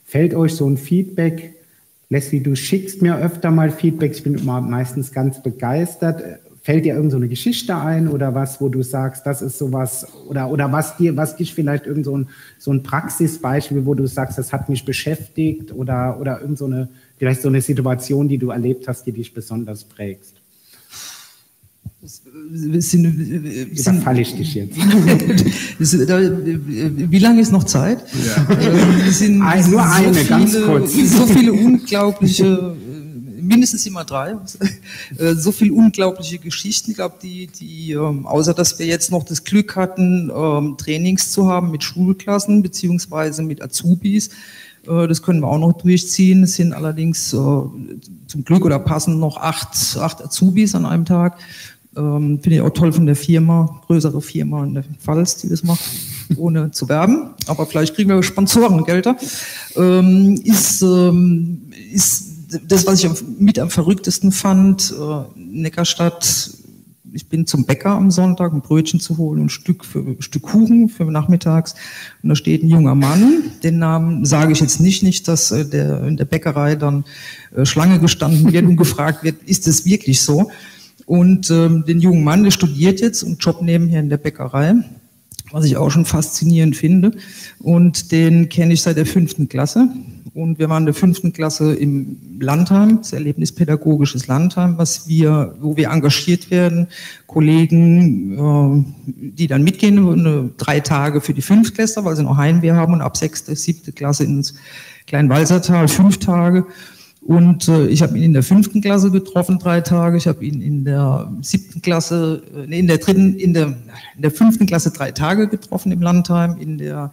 Fällt euch so ein Feedback? Leslie, du schickst mir öfter mal Feedbacks. Ich bin immer meistens ganz begeistert. Fällt dir irgend so eine Geschichte ein oder was, wo du sagst, das ist sowas, oder, oder was dir, was dich vielleicht irgend so ein, so ein Praxisbeispiel, wo du sagst, das hat mich beschäftigt oder, oder irgend so eine, vielleicht so eine Situation, die du erlebt hast, die dich besonders prägt? Überfalle ich dich jetzt. Wie lange ist noch Zeit? Ja. Es sind ein, nur so eine, viele, ganz kurz. So viele unglaubliche... mindestens immer drei, so viele unglaubliche Geschichten, ich glaube, die, die, außer dass wir jetzt noch das Glück hatten, Trainings zu haben mit Schulklassen beziehungsweise mit Azubis, das können wir auch noch durchziehen. Es sind allerdings zum Glück oder passend noch acht, acht Azubis an einem Tag. Finde ich auch toll von der Firma, größere Firma in der Pfalz, die das macht, ohne zu werben. Aber vielleicht kriegen wir Sponsorengelder. Ist, ist das, was ich mit am verrücktesten fand, Neckarstadt, ich bin zum Bäcker am Sonntag, um Brötchen zu holen und ein Stück, für, ein Stück Kuchen für nachmittags. Und da steht ein junger Mann, den Namen sage ich jetzt nicht, nicht, dass der in der Bäckerei dann Schlange gestanden wird und gefragt wird, ist das wirklich so? Und ähm, den jungen Mann, der studiert jetzt und Job nebenher in der Bäckerei, was ich auch schon faszinierend finde. Und den kenne ich seit der fünften Klasse. Und wir waren in der fünften Klasse im Landheim, das erlebnispädagogisches Landheim, was wir, wo wir engagiert werden, Kollegen, die dann mitgehen, drei Tage für die Fünftklässler, weil sie noch Heimweh haben, und ab sechste, siebte Klasse ins Kleinwalsertal, fünf Tage. Und ich habe ihn in der fünften Klasse getroffen, drei Tage. Ich habe ihn in der siebten Klasse, nee, in der dritten, in der, in der fünften Klasse drei Tage getroffen im Landheim, in der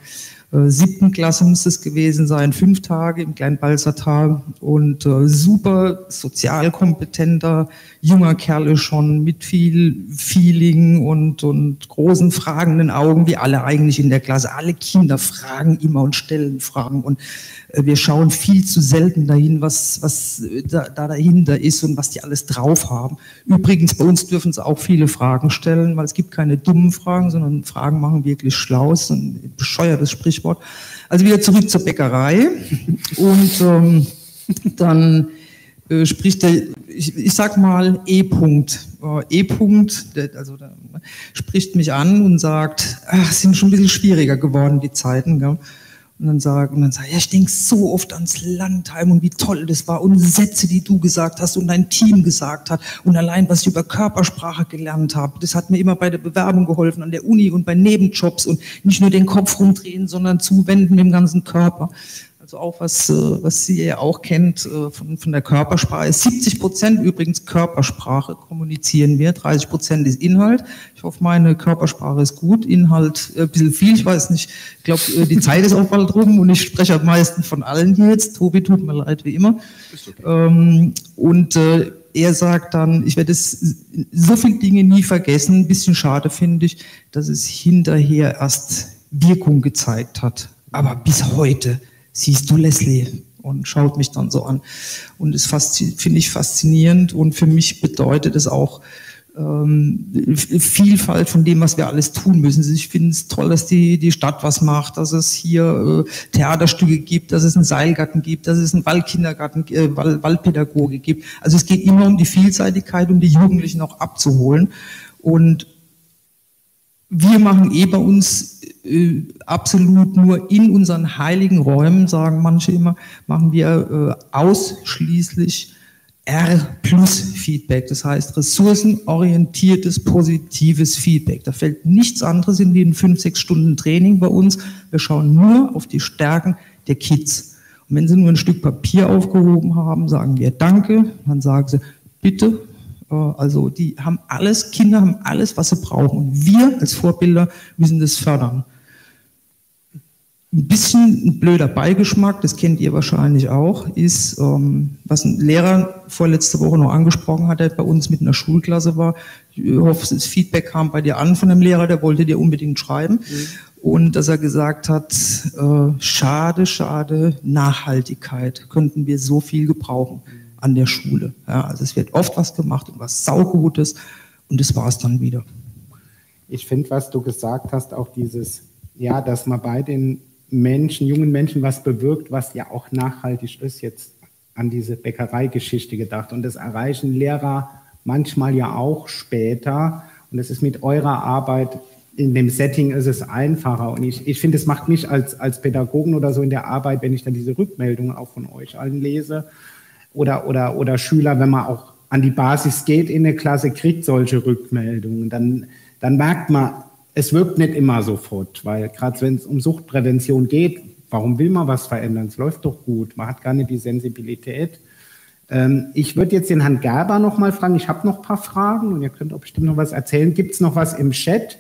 siebten Klasse muss es gewesen sein, fünf Tage im Kleinwalsertal, und äh, super sozial kompetenter, junger Kerle schon, mit viel Feeling und, und großen fragenden Augen, wie alle eigentlich in der Klasse. Alle Kinder fragen immer und stellen Fragen, und äh, wir schauen viel zu selten dahin, was, was da, da dahinter ist und was die alles drauf haben. Übrigens, bei uns dürfen sie auch viele Fragen stellen, weil es gibt keine dummen Fragen, sondern Fragen machen wirklich schlau, ein bescheuertes Sprichwort. Also wieder zurück zur Bäckerei, und ähm, dann äh, spricht der, ich, ich sag mal E-Punkt, äh, E-Punkt, der, also der, spricht mich an und sagt, ach, sind schon ein bisschen schwieriger geworden die Zeiten, gell? Und dann sage und dann sage, ja, ich denke so oft ans Landheim und wie toll das war und Sätze, die du gesagt hast und dein Team gesagt hat und allein, was ich über Körpersprache gelernt habe, das hat mir immer bei der Bewerbung geholfen an der Uni und bei Nebenjobs, und nicht nur den Kopf rumdrehen, sondern zuwenden dem ganzen Körper. Also auch was, was ihr ja auch kennt von, von der Körpersprache. siebzig Prozent übrigens Körpersprache kommunizieren wir, dreißig Prozent ist Inhalt. Ich hoffe, meine Körpersprache ist gut, Inhalt ein bisschen viel, ich weiß nicht. Ich glaube, die Zeit ist auch bald rum und ich spreche am meisten von allen hier jetzt. Tobi, tut mir leid, wie immer. Ist okay. Und er sagt dann, ich werde so viele Dinge nie vergessen. Ein bisschen schade finde ich, dass es hinterher erst Wirkung gezeigt hat. Aber bis heute... siehst du, Leslie, und schaut mich dann so an. Und das finde ich faszinierend, und für mich bedeutet es auch, ähm, Vielfalt von dem, was wir alles tun müssen. Ich finde es toll, dass die, die Stadt was macht, dass es hier äh, Theaterstücke gibt, dass es einen Seilgarten gibt, dass es einen Waldkindergarten, äh, Wald, Waldpädagoge gibt. Also es geht immer um die Vielseitigkeit, um die Jugendlichen auch abzuholen. Und wir machen eh bei uns äh, absolut nur in unseren heiligen Räumen, sagen manche immer, machen wir äh, ausschließlich R plus Feedback, das heißt ressourcenorientiertes, positives Feedback. Da fällt nichts anderes in wie ein fünf, sechs Stunden Training bei uns. Wir schauen nur auf die Stärken der Kids. Und wenn sie nur ein Stück Papier aufgehoben haben, sagen wir Danke, dann sagen sie Bitte. Also die haben alles, Kinder haben alles, was sie brauchen. Und wir als Vorbilder müssen das fördern. Ein bisschen ein blöder Beigeschmack, das kennt ihr wahrscheinlich auch, ist, was ein Lehrer vorletzte Woche noch angesprochen hat, der bei uns mit einer Schulklasse war. Ich hoffe, das Feedback kam bei dir an von einem Lehrer, der wollte dir unbedingt schreiben. Mhm. Und dass er gesagt hat, schade, schade, Nachhaltigkeit könnten wir so viel gebrauchen an der Schule. Ja, also es wird oft was gemacht und was Saugutes und das war es dann wieder. Ich finde, was du gesagt hast, auch dieses, ja, dass man bei den Menschen, jungen Menschen was bewirkt, was ja auch nachhaltig ist, jetzt an diese Bäckereigeschichte gedacht. Und das erreichen Lehrer manchmal ja auch später. Und das ist mit eurer Arbeit, in dem Setting ist es einfacher. Und ich, ich finde, es macht mich als, als Pädagogen oder so in der Arbeit, wenn ich dann diese Rückmeldungen auch von euch allen lese, Oder, oder, oder Schüler, wenn man auch an die Basis geht in der Klasse, kriegt solche Rückmeldungen, dann, dann merkt man, es wirkt nicht immer sofort, weil gerade wenn es um Suchtprävention geht, warum will man was verändern? Es läuft doch gut, man hat gar nicht die Sensibilität. Ähm, ich würde jetzt den Herrn Gerber noch mal fragen, ich habe noch ein paar Fragen und ihr könnt auch bestimmt noch was erzählen. Gibt es noch was im Chat?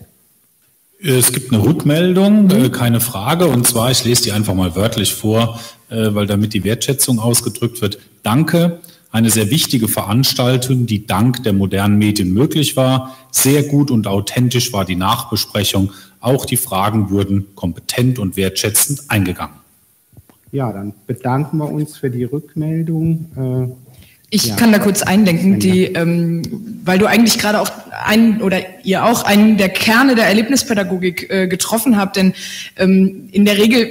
Es gibt eine Rückmeldung, keine Frage, und zwar, ich lese die einfach mal wörtlich vor, weil damit die Wertschätzung ausgedrückt wird. Danke, eine sehr wichtige Veranstaltung, die dank der modernen Medien möglich war. Sehr gut und authentisch war die Nachbesprechung. Auch die Fragen wurden kompetent und wertschätzend eingegangen. Ja, dann bedanken wir uns für die Rückmeldung. Ich ja, kann da kurz einlenken, die, ähm, weil du eigentlich gerade auch einen oder ihr auch einen der Kerne der Erlebnispädagogik äh, getroffen habt, denn ähm, in der Regel,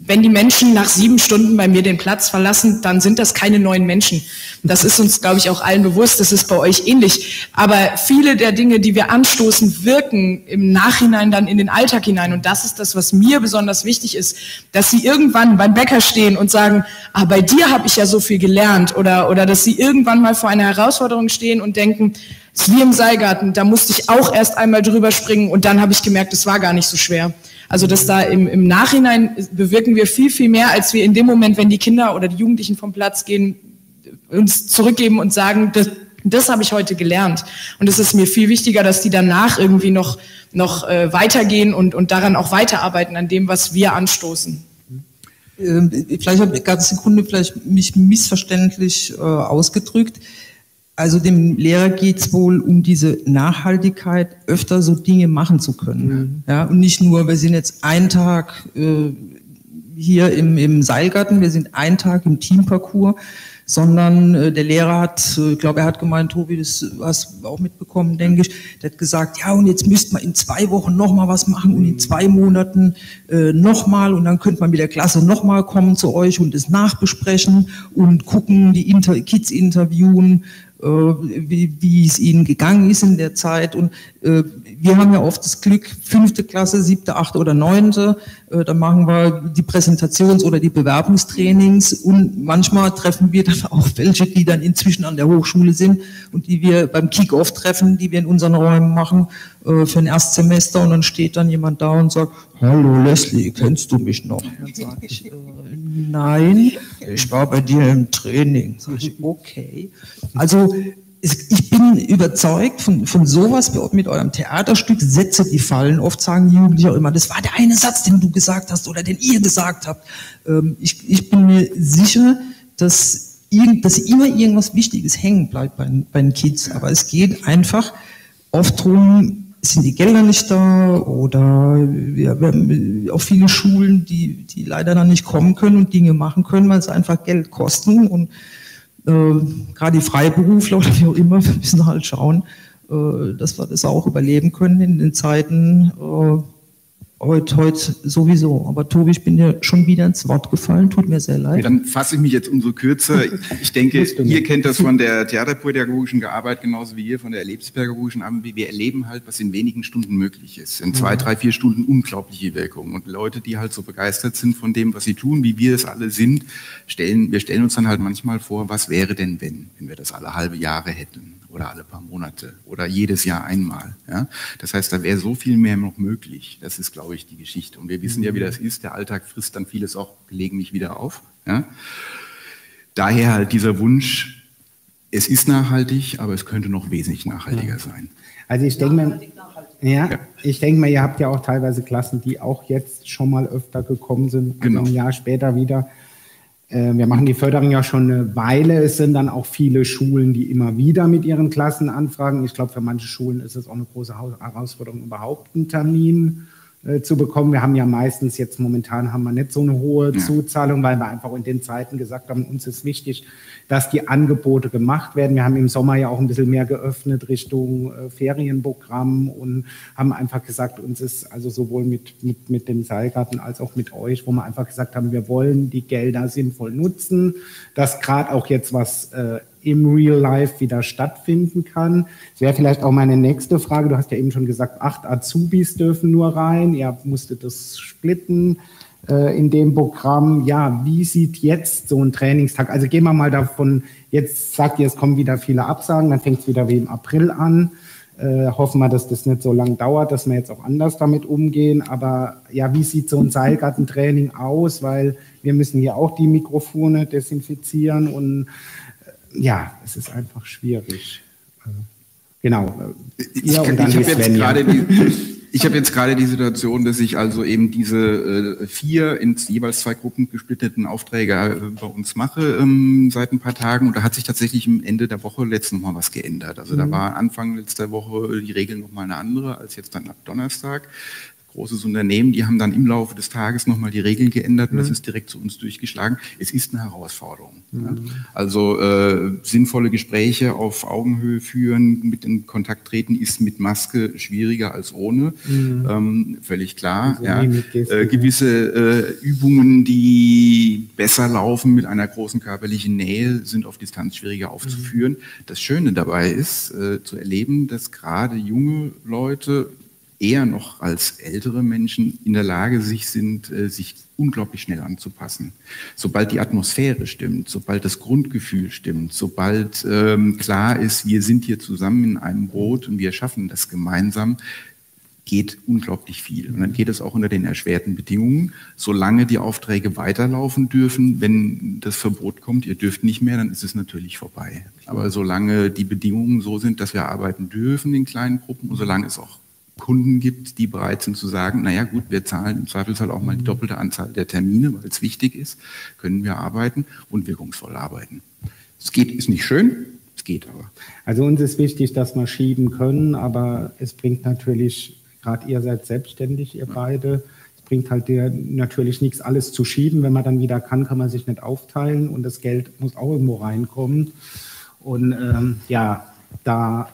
wenn die Menschen nach sieben Stunden bei mir den Platz verlassen, dann sind das keine neuen Menschen. Das ist uns, glaube ich, auch allen bewusst, das ist bei euch ähnlich. Aber viele der Dinge, die wir anstoßen, wirken im Nachhinein dann in den Alltag hinein. Und das ist das, was mir besonders wichtig ist, dass sie irgendwann beim Bäcker stehen und sagen, ah, bei dir habe ich ja so viel gelernt. Oder, oder dass sie irgendwann mal vor einer Herausforderung stehen und denken, es ist wie im Seilgarten, da musste ich auch erst einmal drüber springen und dann habe ich gemerkt, es war gar nicht so schwer. Also dass da im, im Nachhinein bewirken wir viel, viel mehr, als wir in dem Moment, wenn die Kinder oder die Jugendlichen vom Platz gehen, uns zurückgeben und sagen, das, das habe ich heute gelernt. Und es ist mir viel wichtiger, dass die danach irgendwie noch, noch äh, weitergehen und, und daran auch weiterarbeiten, an dem, was wir anstoßen. Ähm, vielleicht habe ich gerade eine Sekunde vielleicht mich missverständlich äh, ausgedrückt. Also dem Lehrer geht es wohl um diese Nachhaltigkeit, öfter so Dinge machen zu können. Mhm. Ja, und nicht nur, wir sind jetzt einen Tag äh, hier im, im Seilgarten, wir sind einen Tag im Teamparcours, sondern äh, der Lehrer hat, ich äh, glaube, er hat gemeint, Tobi, das hast du auch mitbekommen, denke ich, der hat gesagt, ja, und jetzt müsste man in zwei Wochen nochmal was machen und in zwei Monaten äh, nochmal und dann könnte man mit der Klasse nochmal kommen zu euch und es nachbesprechen und gucken, die Inter- Kids interviewen, Wie, wie es ihnen gegangen ist in der Zeit. Und äh, wir haben ja oft das Glück, fünfte Klasse, siebte, achte oder neunte, äh, da machen wir die Präsentations- oder die Bewerbungstrainings und manchmal treffen wir dann auch welche, die dann inzwischen an der Hochschule sind und die wir beim Kick-Off treffen, die wir in unseren Räumen machen äh, für ein Erstsemester und dann steht dann jemand da und sagt, hallo Leslie, kennst du mich noch? Dann sage ich, äh, nein, ich war bei dir im Training. Sag ich, okay. Also ich bin überzeugt von, von sowas mit eurem Theaterstück, Sätze, die fallen. Oft sagen die Jugendlichen auch immer, das war der eine Satz, den du gesagt hast oder den ihr gesagt habt. Ähm, ich, ich bin mir sicher, dass, irgend, dass immer irgendwas Wichtiges hängen bleibt bei, bei den Kids. Aber es geht einfach oft darum, sind die Gelder nicht da oder wir, wir haben auch viele Schulen, die, die leider dann nicht kommen können und Dinge machen können, weil es einfach Geld kosten und äh, gerade die Freiberufler oder wie auch immer, wir müssen halt schauen, äh, dass wir das auch überleben können in den Zeiten, äh, heute, heute sowieso. Aber Tobi, ich bin dir schon wieder ins Wort gefallen, tut mir sehr leid. Ja, dann fasse ich mich jetzt umso kürzer. Ich denke, ihr kennt das von der theaterpädagogischen Arbeit genauso wie ihr von der erlebnispädagogischen Arbeit. Wir erleben halt, was in wenigen Stunden möglich ist. In zwei, drei, vier Stunden unglaubliche Wirkung. Und Leute, die halt so begeistert sind von dem, was sie tun, wie wir es alle sind, stellen, wir stellen uns dann halt manchmal vor, was wäre denn, wenn, wenn wir das alle halbe Jahre hätten. Oder alle paar Monate oder jedes Jahr einmal. Ja? Das heißt, da wäre so viel mehr noch möglich. Das ist, glaube ich, die Geschichte. Und wir wissen ja, wie das ist. Der Alltag frisst dann vieles auch gelegentlich wieder auf. Ja? Daher halt dieser Wunsch, es ist nachhaltig, aber es könnte noch wesentlich nachhaltiger ja. sein. Also ich denke mir, ja, ja. ich denke mal, ihr habt ja auch teilweise Klassen, die auch jetzt schon mal öfter gekommen sind, genau. ein Jahr später wieder. Wir machen die Förderung ja schon eine Weile. Es sind dann auch viele Schulen, die immer wieder mit ihren Klassen anfragen. Ich glaube, für manche Schulen ist es auch eine große Herausforderung, überhaupt einen Termin äh, zu bekommen. Wir haben ja meistens jetzt, momentan haben wir nicht so eine hohe ja. Zuzahlung, weil wir einfach in den Zeiten gesagt haben, uns ist wichtig, dass die Angebote gemacht werden. Wir haben im Sommer ja auch ein bisschen mehr geöffnet Richtung äh, Ferienprogramm und haben einfach gesagt, uns ist also sowohl mit, mit, mit dem Seilgarten als auch mit euch, wo wir einfach gesagt haben, wir wollen die Gelder sinnvoll nutzen, dass gerade auch jetzt was äh, im Real Life wieder stattfinden kann. Das wäre vielleicht auch meine nächste Frage. Du hast ja eben schon gesagt, acht Azubis dürfen nur rein. Ihr musstet das splitten. In dem Programm, ja, wie sieht jetzt so ein Trainingstag? Also gehen wir mal davon, jetzt sagt ihr, es kommen wieder viele Absagen, dann fängt es wieder wie im April an. Äh, hoffen wir, dass das nicht so lange dauert, dass wir jetzt auch anders damit umgehen. Aber ja, wie sieht so ein Seilgartentraining aus? Weil wir müssen hier auch die Mikrofone desinfizieren und äh, ja, es ist einfach schwierig. Also, genau. Ich, ja, und dann ich habe jetzt gerade die... Ich habe jetzt gerade die Situation, dass ich also eben diese äh, vier in jeweils zwei Gruppen gesplitteten Aufträge äh, bei uns mache ähm, seit ein paar Tagen. Und da hat sich tatsächlich am Ende der Woche letztens nochmal was geändert. Also mhm. da war Anfang letzter Woche die Regel nochmal eine andere als jetzt dann ab Donnerstag. Großes Unternehmen, die haben dann im Laufe des Tages nochmal die Regeln geändert und mhm. das ist direkt zu uns durchgeschlagen. Es ist eine Herausforderung. Mhm. Ja. Also äh, sinnvolle Gespräche auf Augenhöhe führen, mit in Kontakt treten, ist mit Maske schwieriger als ohne. Mhm. Ähm, völlig klar. Also ja. äh, gewisse äh, Übungen, die besser laufen mit einer großen körperlichen Nähe, sind auf Distanz schwieriger aufzuführen. Mhm. Das Schöne dabei ist, äh, zu erleben, dass gerade junge Leute eher noch als ältere Menschen in der Lage sich sind, sich unglaublich schnell anzupassen. Sobald die Atmosphäre stimmt, sobald das Grundgefühl stimmt, sobald ähm, klar ist, wir sind hier zusammen in einem Boot und wir schaffen das gemeinsam, geht unglaublich viel. Und dann geht es auch unter den erschwerten Bedingungen, solange die Aufträge weiterlaufen dürfen. Wenn das Verbot kommt, ihr dürft nicht mehr, dann ist es natürlich vorbei. Aber solange die Bedingungen so sind, dass wir arbeiten dürfen in kleinen Gruppen und solange es auch Kunden gibt, die bereit sind zu sagen, naja gut, wir zahlen im Zweifelsfall auch mal die doppelte Anzahl der Termine, weil es wichtig ist, können wir arbeiten und wirkungsvoll arbeiten. Es geht, ist nicht schön, es geht aber. Also uns ist wichtig, dass wir schieben können, aber es bringt natürlich, gerade ihr seid selbstständig, ihr ja. beide, es bringt halt dir natürlich nichts, alles zu schieben. Wenn man dann wieder kann, kann man sich nicht aufteilen und das Geld muss auch irgendwo reinkommen. Und ähm, ja, da...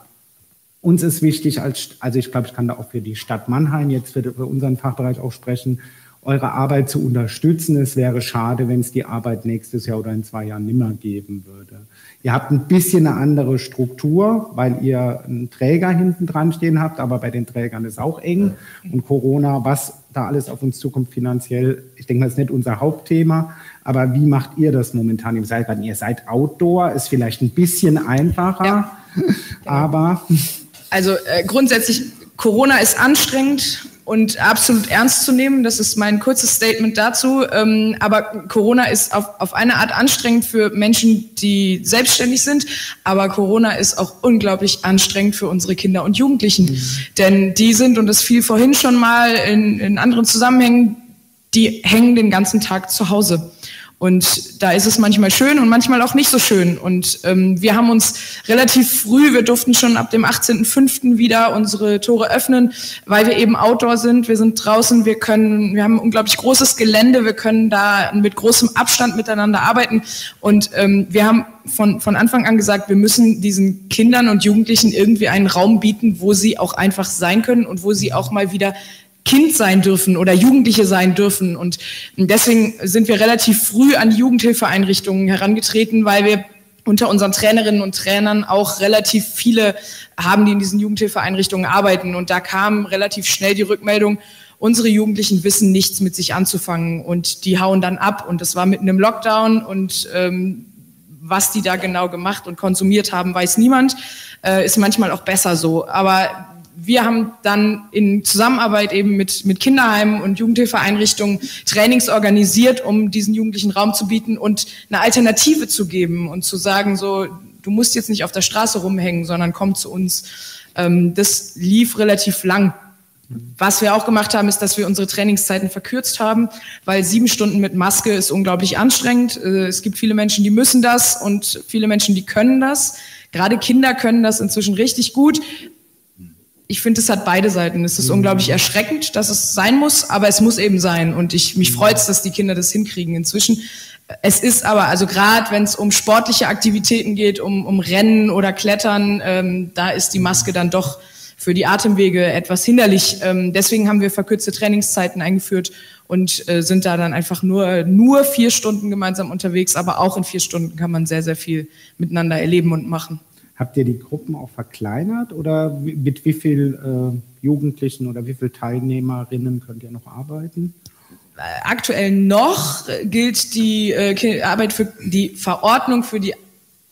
Uns ist wichtig, als, also ich glaube, ich kann da auch für die Stadt Mannheim jetzt für, für unseren Fachbereich auch sprechen, eure Arbeit zu unterstützen. Es wäre schade, wenn es die Arbeit nächstes Jahr oder in zwei Jahren nimmer geben würde. Ihr habt ein bisschen eine andere Struktur, weil ihr einen Träger hinten dran stehen habt, aber bei den Trägern ist auch eng. Und Corona, was da alles auf uns zukommt finanziell, ich denke, das ist nicht unser Hauptthema. Aber wie macht ihr das momentan im Seilgarten? Ihr seid Outdoor, ist vielleicht ein bisschen einfacher, ja. aber... Also äh, grundsätzlich, Corona ist anstrengend und absolut ernst zu nehmen. Das ist mein kurzes Statement dazu. Ähm, aber Corona ist auf, auf eine Art anstrengend für Menschen, die selbstständig sind. Aber Corona ist auch unglaublich anstrengend für unsere Kinder und Jugendlichen. Mhm. Denn die sind, und das fiel vorhin schon mal in, in anderen Zusammenhängen, die hängen den ganzen Tag zu Hause. Und da ist es manchmal schön und manchmal auch nicht so schön. Und ähm, wir haben uns relativ früh, wir durften schon ab dem achtzehnten fünften wieder unsere Tore öffnen, weil wir eben Outdoor sind. Wir sind draußen, wir können, wir haben ein unglaublich großes Gelände, wir können da mit großem Abstand miteinander arbeiten. Und ähm, wir haben von, von Anfang an gesagt, wir müssen diesen Kindern und Jugendlichen irgendwie einen Raum bieten, wo sie auch einfach sein können und wo sie auch mal wieder Kind sein dürfen oder Jugendliche sein dürfen. Und deswegen sind wir relativ früh an Jugendhilfeeinrichtungen herangetreten, weil wir unter unseren Trainerinnen und Trainern auch relativ viele haben, die in diesen Jugendhilfeeinrichtungen arbeiten. Und da kam relativ schnell die Rückmeldung, unsere Jugendlichen wissen nichts mit sich anzufangen und die hauen dann ab. Und das war mitten im Lockdown und ähm, was die da genau gemacht und konsumiert haben, weiß niemand. Äh, ist manchmal auch besser so. Aber wir haben dann in Zusammenarbeit eben mit, mit Kinderheimen und Jugendhilfeeinrichtungen Trainings organisiert, um diesen Jugendlichen Raum zu bieten und eine Alternative zu geben und zu sagen, so, du musst jetzt nicht auf der Straße rumhängen, sondern komm zu uns. Ähm, das lief relativ lang. Was wir auch gemacht haben, ist, dass wir unsere Trainingszeiten verkürzt haben, weil sieben Stunden mit Maske ist unglaublich anstrengend. Es gibt viele Menschen, die müssen das und viele Menschen, die können das. Gerade Kinder können das inzwischen richtig gut. Ich finde, es hat beide Seiten. Es ist unglaublich erschreckend, dass es sein muss, aber es muss eben sein. Und ich, mich freut es, dass die Kinder das hinkriegen inzwischen. Es ist aber, also gerade wenn es um sportliche Aktivitäten geht, um, um Rennen oder Klettern, ähm, da ist die Maske dann doch für die Atemwege etwas hinderlich. Ähm, deswegen haben wir verkürzte Trainingszeiten eingeführt und äh, sind da dann einfach nur, nur vier Stunden gemeinsam unterwegs. Aber auch in vier Stunden kann man sehr, sehr viel miteinander erleben und machen. Habt ihr die Gruppen auch verkleinert oder mit wie vielen äh, Jugendlichen oder wie vielen Teilnehmerinnen könnt ihr noch arbeiten? Aktuell noch gilt die äh, Arbeit für die Verordnung für die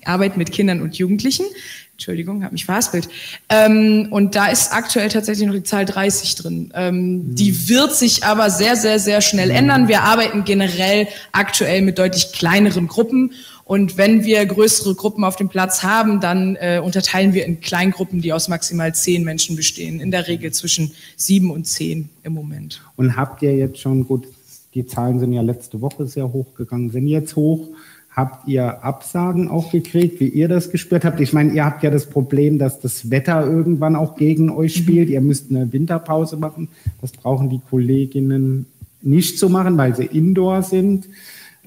Arbeit mit Kindern und Jugendlichen. Entschuldigung, habe mich verhaspelt. Ähm, und da ist aktuell tatsächlich noch die Zahl dreißig drin. Ähm, mhm. Die wird sich aber sehr, sehr, sehr schnell mhm. ändern. Wir arbeiten generell aktuell mit deutlich kleineren Gruppen. Und wenn wir größere Gruppen auf dem Platz haben, dann äh, unterteilen wir in Kleingruppen, die aus maximal zehn Menschen bestehen. In der Regel zwischen sieben und zehn im Moment. Und habt ihr jetzt schon, gut, die Zahlen sind ja letzte Woche sehr hochgegangen, sind jetzt hoch. Habt ihr Absagen auch gekriegt, wie ihr das gespürt habt? Ich meine, ihr habt ja das Problem, dass das Wetter irgendwann auch gegen euch spielt. Ihr müsst eine Winterpause machen. Das brauchen die Kolleginnen nicht zu machen, weil sie indoor sind.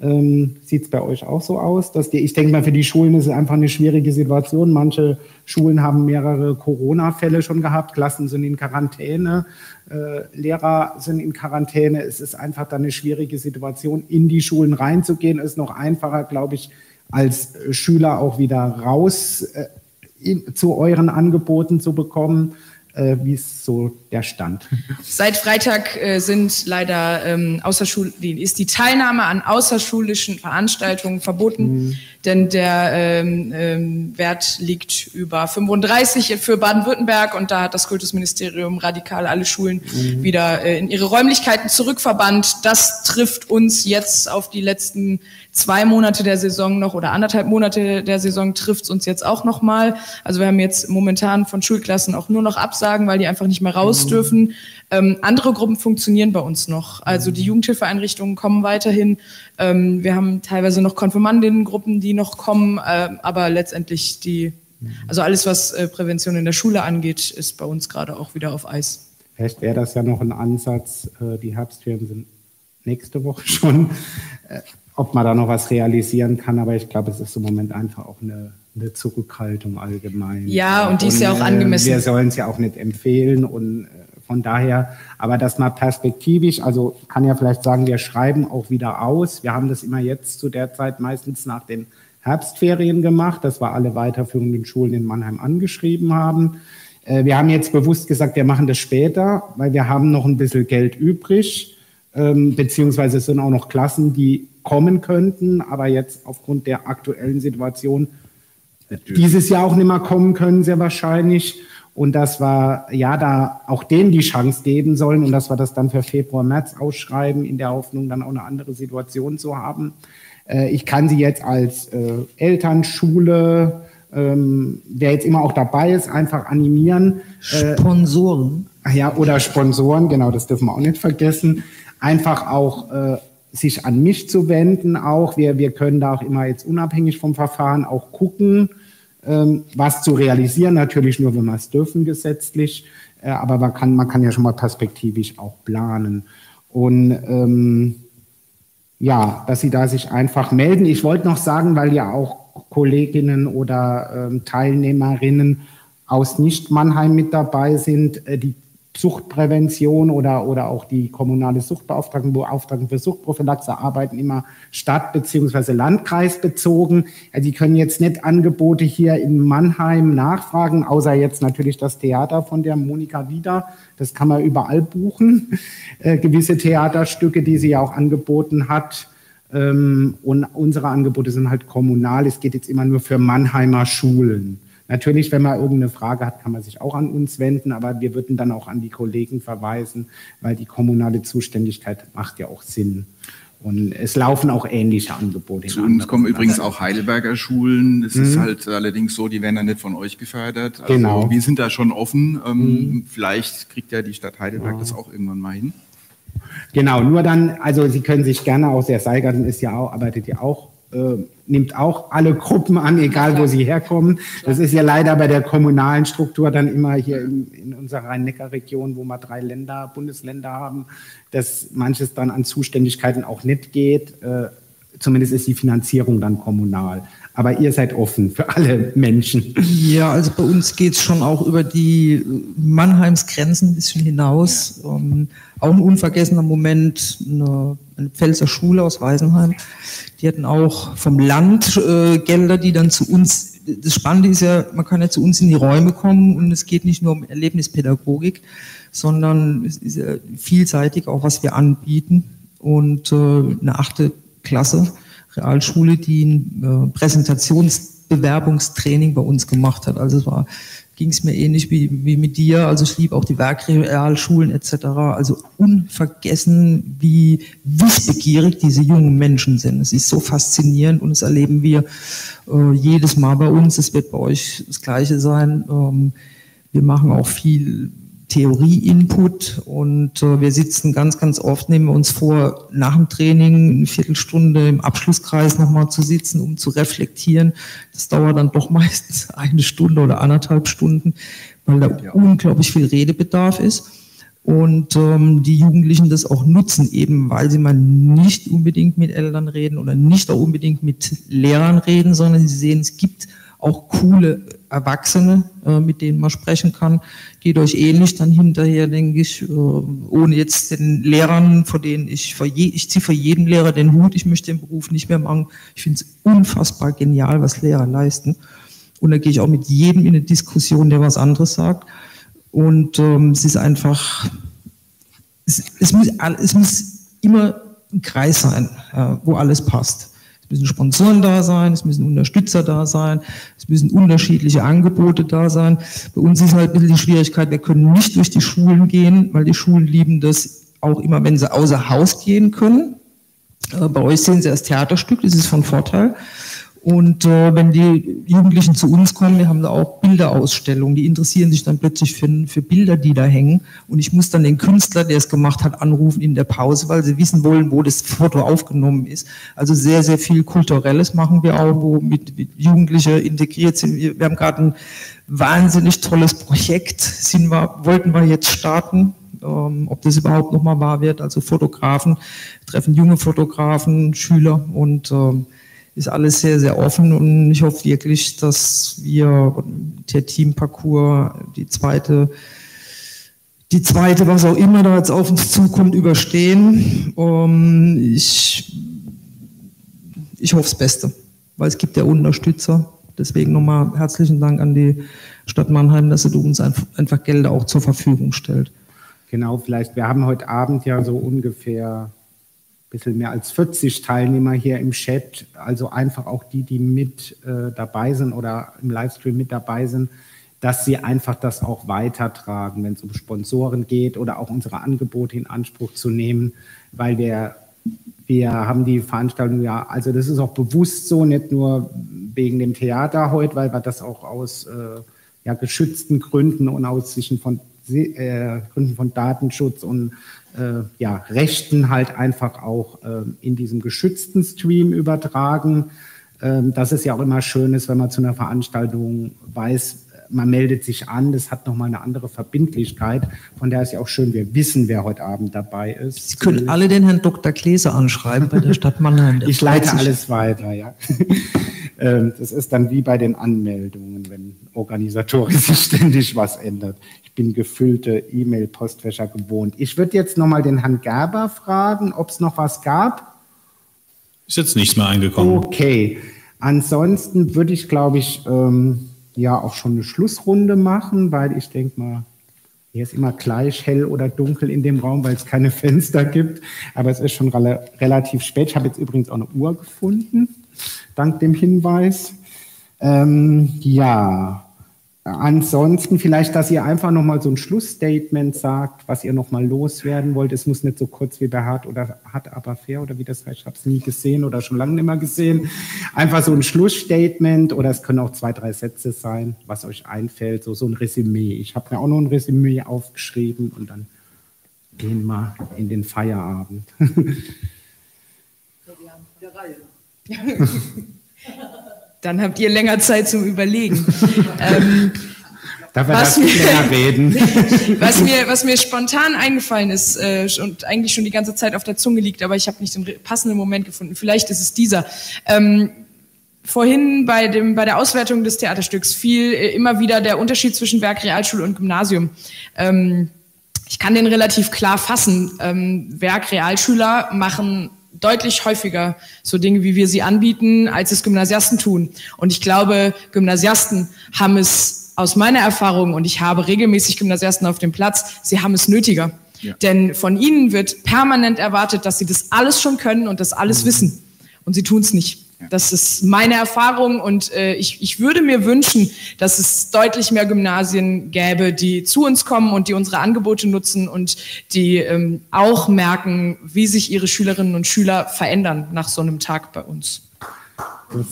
Ähm, sieht es bei euch auch so aus, dass die, ich denke mal, für die Schulen ist es einfach eine schwierige Situation. Manche Schulen haben mehrere Corona-Fälle schon gehabt, Klassen sind in Quarantäne, äh, Lehrer sind in Quarantäne. Es ist einfach dann eine schwierige Situation, in die Schulen reinzugehen. Ist noch einfacher, glaube ich, als Schüler auch wieder raus äh, in, zu euren Angeboten zu bekommen. Äh, wie ist so der Stand? Seit Freitag äh, sind leider ähm, Außerschul ist die Teilnahme an außerschulischen Veranstaltungen verboten, mhm. denn der ähm, ähm, Wert liegt über fünfunddreißig für Baden-Württemberg und da hat das Kultusministerium radikal alle Schulen mhm. wieder äh, in ihre Räumlichkeiten zurückverbannt. Das trifft uns jetzt auf die letzten zwei Monate der Saison noch oder anderthalb Monate der Saison trifft es uns jetzt auch nochmal. Also wir haben jetzt momentan von Schulklassen auch nur noch Absagen, weil die einfach nicht mehr raus dürfen. Ähm, andere Gruppen funktionieren bei uns noch. Also die Jugendhilfeeinrichtungen kommen weiterhin. Ähm, wir haben teilweise noch Konfirmandinnengruppen, die noch kommen, äh, aber letztendlich die, also alles, was äh, Prävention in der Schule angeht, ist bei uns gerade auch wieder auf Eis. Vielleicht wäre das ja noch ein Ansatz. Äh, die Herbstferien sind nächste Woche schon. Äh, Ob man da noch was realisieren kann, aber ich glaube, es ist im Moment einfach auch eine, eine Zurückhaltung allgemein. Ja, und die ist ja auch angemessen. Wir sollen es ja auch nicht empfehlen und von daher, aber das mal perspektivisch, also kann ja vielleicht sagen, wir schreiben auch wieder aus. Wir haben das immer jetzt zu der Zeit meistens nach den Herbstferien gemacht, dass wir alle weiterführenden Schulen in Mannheim angeschrieben haben. Wir haben jetzt bewusst gesagt, wir machen das später, weil wir haben noch ein bisschen Geld übrig, beziehungsweise es sind auch noch Klassen, die kommen könnten, aber jetzt aufgrund der aktuellen Situation natürlich dieses Jahr auch nicht mehr kommen können, sehr wahrscheinlich. Und dass wir ja da auch denen die Chance geben sollen und dass wir das dann für Februar, März ausschreiben, in der Hoffnung, dann auch eine andere Situation zu haben. Äh, ich kann sie jetzt als äh, Elternschule, ähm, wer jetzt immer auch dabei ist, einfach animieren. Äh, Sponsoren. Ja, oder Sponsoren, genau, das dürfen wir auch nicht vergessen. Einfach auch äh, sich an mich zu wenden auch. Wir, wir können da auch immer jetzt unabhängig vom Verfahren auch gucken, ähm, was zu realisieren. Natürlich nur, wenn wir es dürfen gesetzlich, äh, aber man kann, man kann ja schon mal perspektivisch auch planen. Und ähm, ja, dass Sie da sich einfach melden. Ich wollte noch sagen, weil ja auch Kolleginnen oder ähm, Teilnehmerinnen aus Nicht-Mannheim mit dabei sind, äh, die Suchtprävention oder, oder auch die kommunale Suchtbeauftragten, Beauftragten für Suchtprophylaxe arbeiten immer stadt- bzw. landkreisbezogen. Ja, die können jetzt nicht Angebote hier in Mannheim nachfragen, außer jetzt natürlich das Theater von der Monika Wieder. Das kann man überall buchen. Äh, gewisse Theaterstücke, die sie ja auch angeboten hat. Ähm, und unsere Angebote sind halt kommunal. Es geht jetzt immer nur für Mannheimer Schulen. Natürlich, wenn man irgendeine Frage hat, kann man sich auch an uns wenden, aber wir würden dann auch an die Kollegen verweisen, weil die kommunale Zuständigkeit macht ja auch Sinn. Und es laufen auch ähnliche Angebote. Zu uns kommen übrigens auch Heidelberger Schulen. Es mhm. ist halt allerdings so, die werden dann nicht von euch gefördert. Also genau. Wir sind da schon offen. Mhm. Vielleicht kriegt ja die Stadt Heidelberg ja. das auch irgendwann mal hin. Genau, nur dann, also Sie können sich gerne auch, der Seilgarten ist ja auch, arbeitet ja auch, Äh, nimmt auch alle Gruppen an, egal wo sie herkommen. Das ist ja leider bei der kommunalen Struktur dann immer hier in, in unserer Rhein-Neckar-Region, wo wir drei Länder, Bundesländer haben, dass manches dann an Zuständigkeiten auch nicht geht. Äh, zumindest ist die Finanzierung dann kommunal. Aber ihr seid offen für alle Menschen. Ja, also bei uns geht es schon auch über die Mannheims Grenzen ein bisschen hinaus. Ja. Um, auch ein unvergessener Moment, eine, eine Pfälzer Schule aus Weisenheim. Die hatten auch vom Land äh, Gelder, die dann zu uns, das Spannende ist ja, man kann ja zu uns in die Räume kommen und es geht nicht nur um Erlebnispädagogik, sondern es ist ja vielseitig auch, was wir anbieten. Und äh, eine achte Klasse Realschule, die ein äh, Präsentationsbewerbungstraining bei uns gemacht hat. Also es war, ging es mir ähnlich wie, wie mit dir. Also ich liebe auch die Werkrealschulen et cetera. Also unvergessen, wie wissbegierig diese jungen Menschen sind. Es ist so faszinierend und das erleben wir äh, jedes Mal bei uns. Es wird bei euch das Gleiche sein. Ähm, wir machen auch viel Theorie-Input und äh, wir sitzen ganz, ganz oft, nehmen wir uns vor, nach dem Training eine Viertelstunde im Abschlusskreis nochmal zu sitzen, um zu reflektieren. Das dauert dann doch meistens eine Stunde oder anderthalb Stunden, weil da ja. unglaublich viel Redebedarf ist und ähm, die Jugendlichen das auch nutzen, eben weil sie mal nicht unbedingt mit Eltern reden oder nicht auch unbedingt mit Lehrern reden, sondern sie sehen, es gibt auch coole Erwachsene, mit denen man sprechen kann, geht euch ähnlich dann hinterher, denke ich, ohne jetzt den Lehrern, vor denen ich, vor je, ich ziehe vor jedem Lehrer den Hut, ich möchte den Beruf nicht mehr machen. Ich finde es unfassbar genial, was Lehrer leisten. Und da gehe ich auch mit jedem in eine Diskussion, der was anderes sagt. Und ähm, es ist einfach, es, es, muss, es muss immer ein Kreis sein, äh, wo alles passt. Es müssen Sponsoren da sein, es müssen Unterstützer da sein, es müssen unterschiedliche Angebote da sein. Bei uns ist halt ein bisschen die Schwierigkeit, wir können nicht durch die Schulen gehen, weil die Schulen lieben das auch immer, wenn sie außer Haus gehen können. Bei euch sehen sie das Theaterstück, das ist von Vorteil. Und äh, wenn die Jugendlichen zu uns kommen, wir haben da auch Bilderausstellungen, die interessieren sich dann plötzlich für, für Bilder, die da hängen. Und ich muss dann den Künstler, der es gemacht hat, anrufen in der Pause, weil sie wissen wollen, wo das Foto aufgenommen ist. Also sehr, sehr viel Kulturelles machen wir auch, wo mit, mit Jugendlichen integriert sind. Wir, wir haben gerade ein wahnsinnig tolles Projekt, sind wir, wollten wir jetzt starten. Ob das überhaupt nochmal wahr wird. Also Fotografen, treffen junge Fotografen, Schüler und ähm, ist alles sehr, sehr offen und ich hoffe wirklich, dass wir der Teamparcours, die zweite, die zweite, was auch immer da jetzt auf uns zukommt, überstehen. Ähm, ich, ich hoffe das Beste, weil es gibt ja Unterstützer. Deswegen nochmal herzlichen Dank an die Stadt Mannheim, dass sie uns einfach Gelder auch zur Verfügung stellt. Genau, vielleicht, wir haben heute Abend ja so ungefähr bisschen mehr als vierzig Teilnehmer hier im Chat, also einfach auch die, die mit äh, dabei sind oder im Livestream mit dabei sind, dass sie einfach das auch weitertragen, wenn es um Sponsoren geht oder auch unsere Angebote in Anspruch zu nehmen, weil wir, wir haben die Veranstaltung ja, also das ist auch bewusst so, nicht nur wegen dem Theater heute, weil wir das auch aus äh, ja, geschützten Gründen und aus sich von äh, Gründen von Datenschutz und äh, ja, Rechten halt einfach auch äh, in diesem geschützten Stream übertragen. Ähm, das ist ja auch immer schön ist, wenn man zu einer Veranstaltung weiß, man meldet sich an, das hat nochmal eine andere Verbindlichkeit. Von daher ist ja auch schön, wir wissen, wer heute Abend dabei ist. Sie können alle den Herrn Doktor Kläser anschreiben bei der Stadt Mannheim. Ich leite alles weiter, ja. Das ist dann wie bei den Anmeldungen, wenn organisatorisch sich ständig was ändert. Ich bin gefüllte E-Mail-Postfächer gewohnt. Ich würde jetzt nochmal den Herrn Gerber fragen, ob es noch was gab. Ist jetzt nichts mehr eingekommen. Okay. Ansonsten würde ich, glaube ich, ähm, ja auch schon eine Schlussrunde machen, weil ich denke mal, hier ist immer gleich hell oder dunkel in dem Raum, weil es keine Fenster gibt. Aber es ist schon re relativ spät. Ich habe jetzt übrigens auch eine Uhr gefunden, dank dem Hinweis. Ähm, ja, ansonsten vielleicht, dass ihr einfach nochmal so ein Schlussstatement sagt, was ihr nochmal loswerden wollt. Es muss nicht so kurz wie bei Hart oder Hart aber fair oder wie das heißt. Ich habe es nie gesehen oder schon lange nicht mehr gesehen. Einfach so ein Schlussstatement oder es können auch zwei, drei Sätze sein, was euch einfällt. So, so ein Resümee. Ich habe mir auch noch ein Resümee aufgeschrieben und dann gehen wir in den Feierabend. Der Reihe. Dann habt ihr länger Zeit zum Überlegen. ähm, Darf man das länger reden? was, mir, was mir spontan eingefallen ist äh, und eigentlich schon die ganze Zeit auf der Zunge liegt, aber ich habe nicht den passenden Moment gefunden. Vielleicht ist es dieser. Ähm, vorhin bei, dem, bei der Auswertung des Theaterstücks fiel äh, immer wieder der Unterschied zwischen Werk, Realschule und Gymnasium. Ähm, ich kann den relativ klar fassen. Ähm, Werk, Realschüler machen deutlich häufiger so Dinge, wie wir sie anbieten, als es Gymnasiasten tun. Und ich glaube, Gymnasiasten haben es aus meiner Erfahrung, und ich habe regelmäßig Gymnasiasten auf dem Platz, sie haben es nötiger. Ja. Denn von ihnen wird permanent erwartet, dass sie das alles schon können und das alles mhm. wissen. Und sie tun es nicht. Ja. Das ist meine Erfahrung und äh, ich, ich würde mir wünschen, dass es deutlich mehr Gymnasien gäbe, die zu uns kommen und die unsere Angebote nutzen und die ähm, auch merken, wie sich ihre Schülerinnen und Schüler verändern nach so einem Tag bei uns. Das.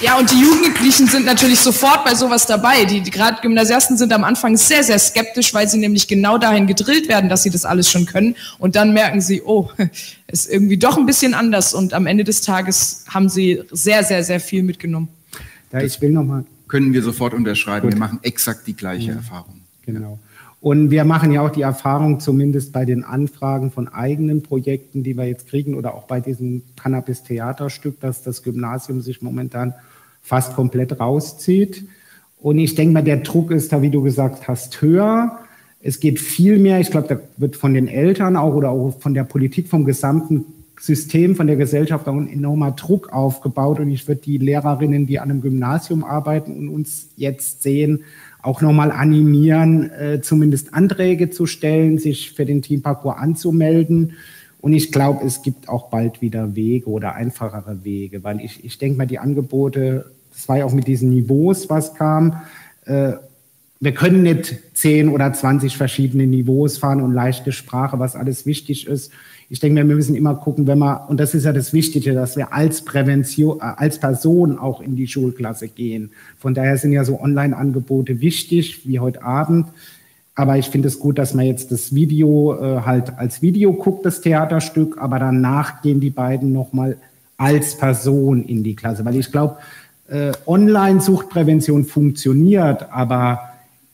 Ja, und die Jugendlichen sind natürlich sofort bei sowas dabei. Die, die gerade Gymnasiasten sind am Anfang sehr, sehr skeptisch, weil sie nämlich genau dahin gedrillt werden, dass sie das alles schon können. Und dann merken sie, oh, ist irgendwie doch ein bisschen anders. Und am Ende des Tages haben sie sehr, sehr, sehr viel mitgenommen. Ja, ich will noch mal. Können wir sofort unterschreiben. Gut. Wir machen exakt die gleiche ja. Erfahrung. Genau. Und wir machen ja auch die Erfahrung, zumindest bei den Anfragen von eigenen Projekten, die wir jetzt kriegen, oder auch bei diesem Cannabis-Theaterstück, dass das Gymnasium sich momentan fast komplett rauszieht. Und ich denke mal, der Druck ist da, wie du gesagt hast, höher. Es geht viel mehr, ich glaube, da wird von den Eltern auch oder auch von der Politik, vom gesamten System, von der Gesellschaft auch ein enormer Druck aufgebaut. Und ich würde die Lehrerinnen, die an einem Gymnasium arbeiten und uns jetzt sehen, auch nochmal animieren, äh, zumindest Anträge zu stellen, sich für den Teamparcours anzumelden. Und ich glaube, es gibt auch bald wieder Wege oder einfachere Wege, weil ich, ich denke mal, die Angebote, das war ja auch mit diesen Niveaus, was kam, äh, wir können nicht zehn oder zwanzig verschiedene Niveaus fahren und leichte Sprache, was alles wichtig ist. Ich denke, wir müssen immer gucken, wenn wir, und das ist ja das Wichtige, dass wir als Prävention, als Person auch in die Schulklasse gehen. Von daher sind ja so Online-Angebote wichtig, wie heute Abend. Aber ich finde es gut, dass man jetzt das Video äh, halt als Video guckt, das Theaterstück, aber danach gehen die beiden nochmal als Person in die Klasse. Weil ich glaube, äh, Online-Suchtprävention funktioniert, aber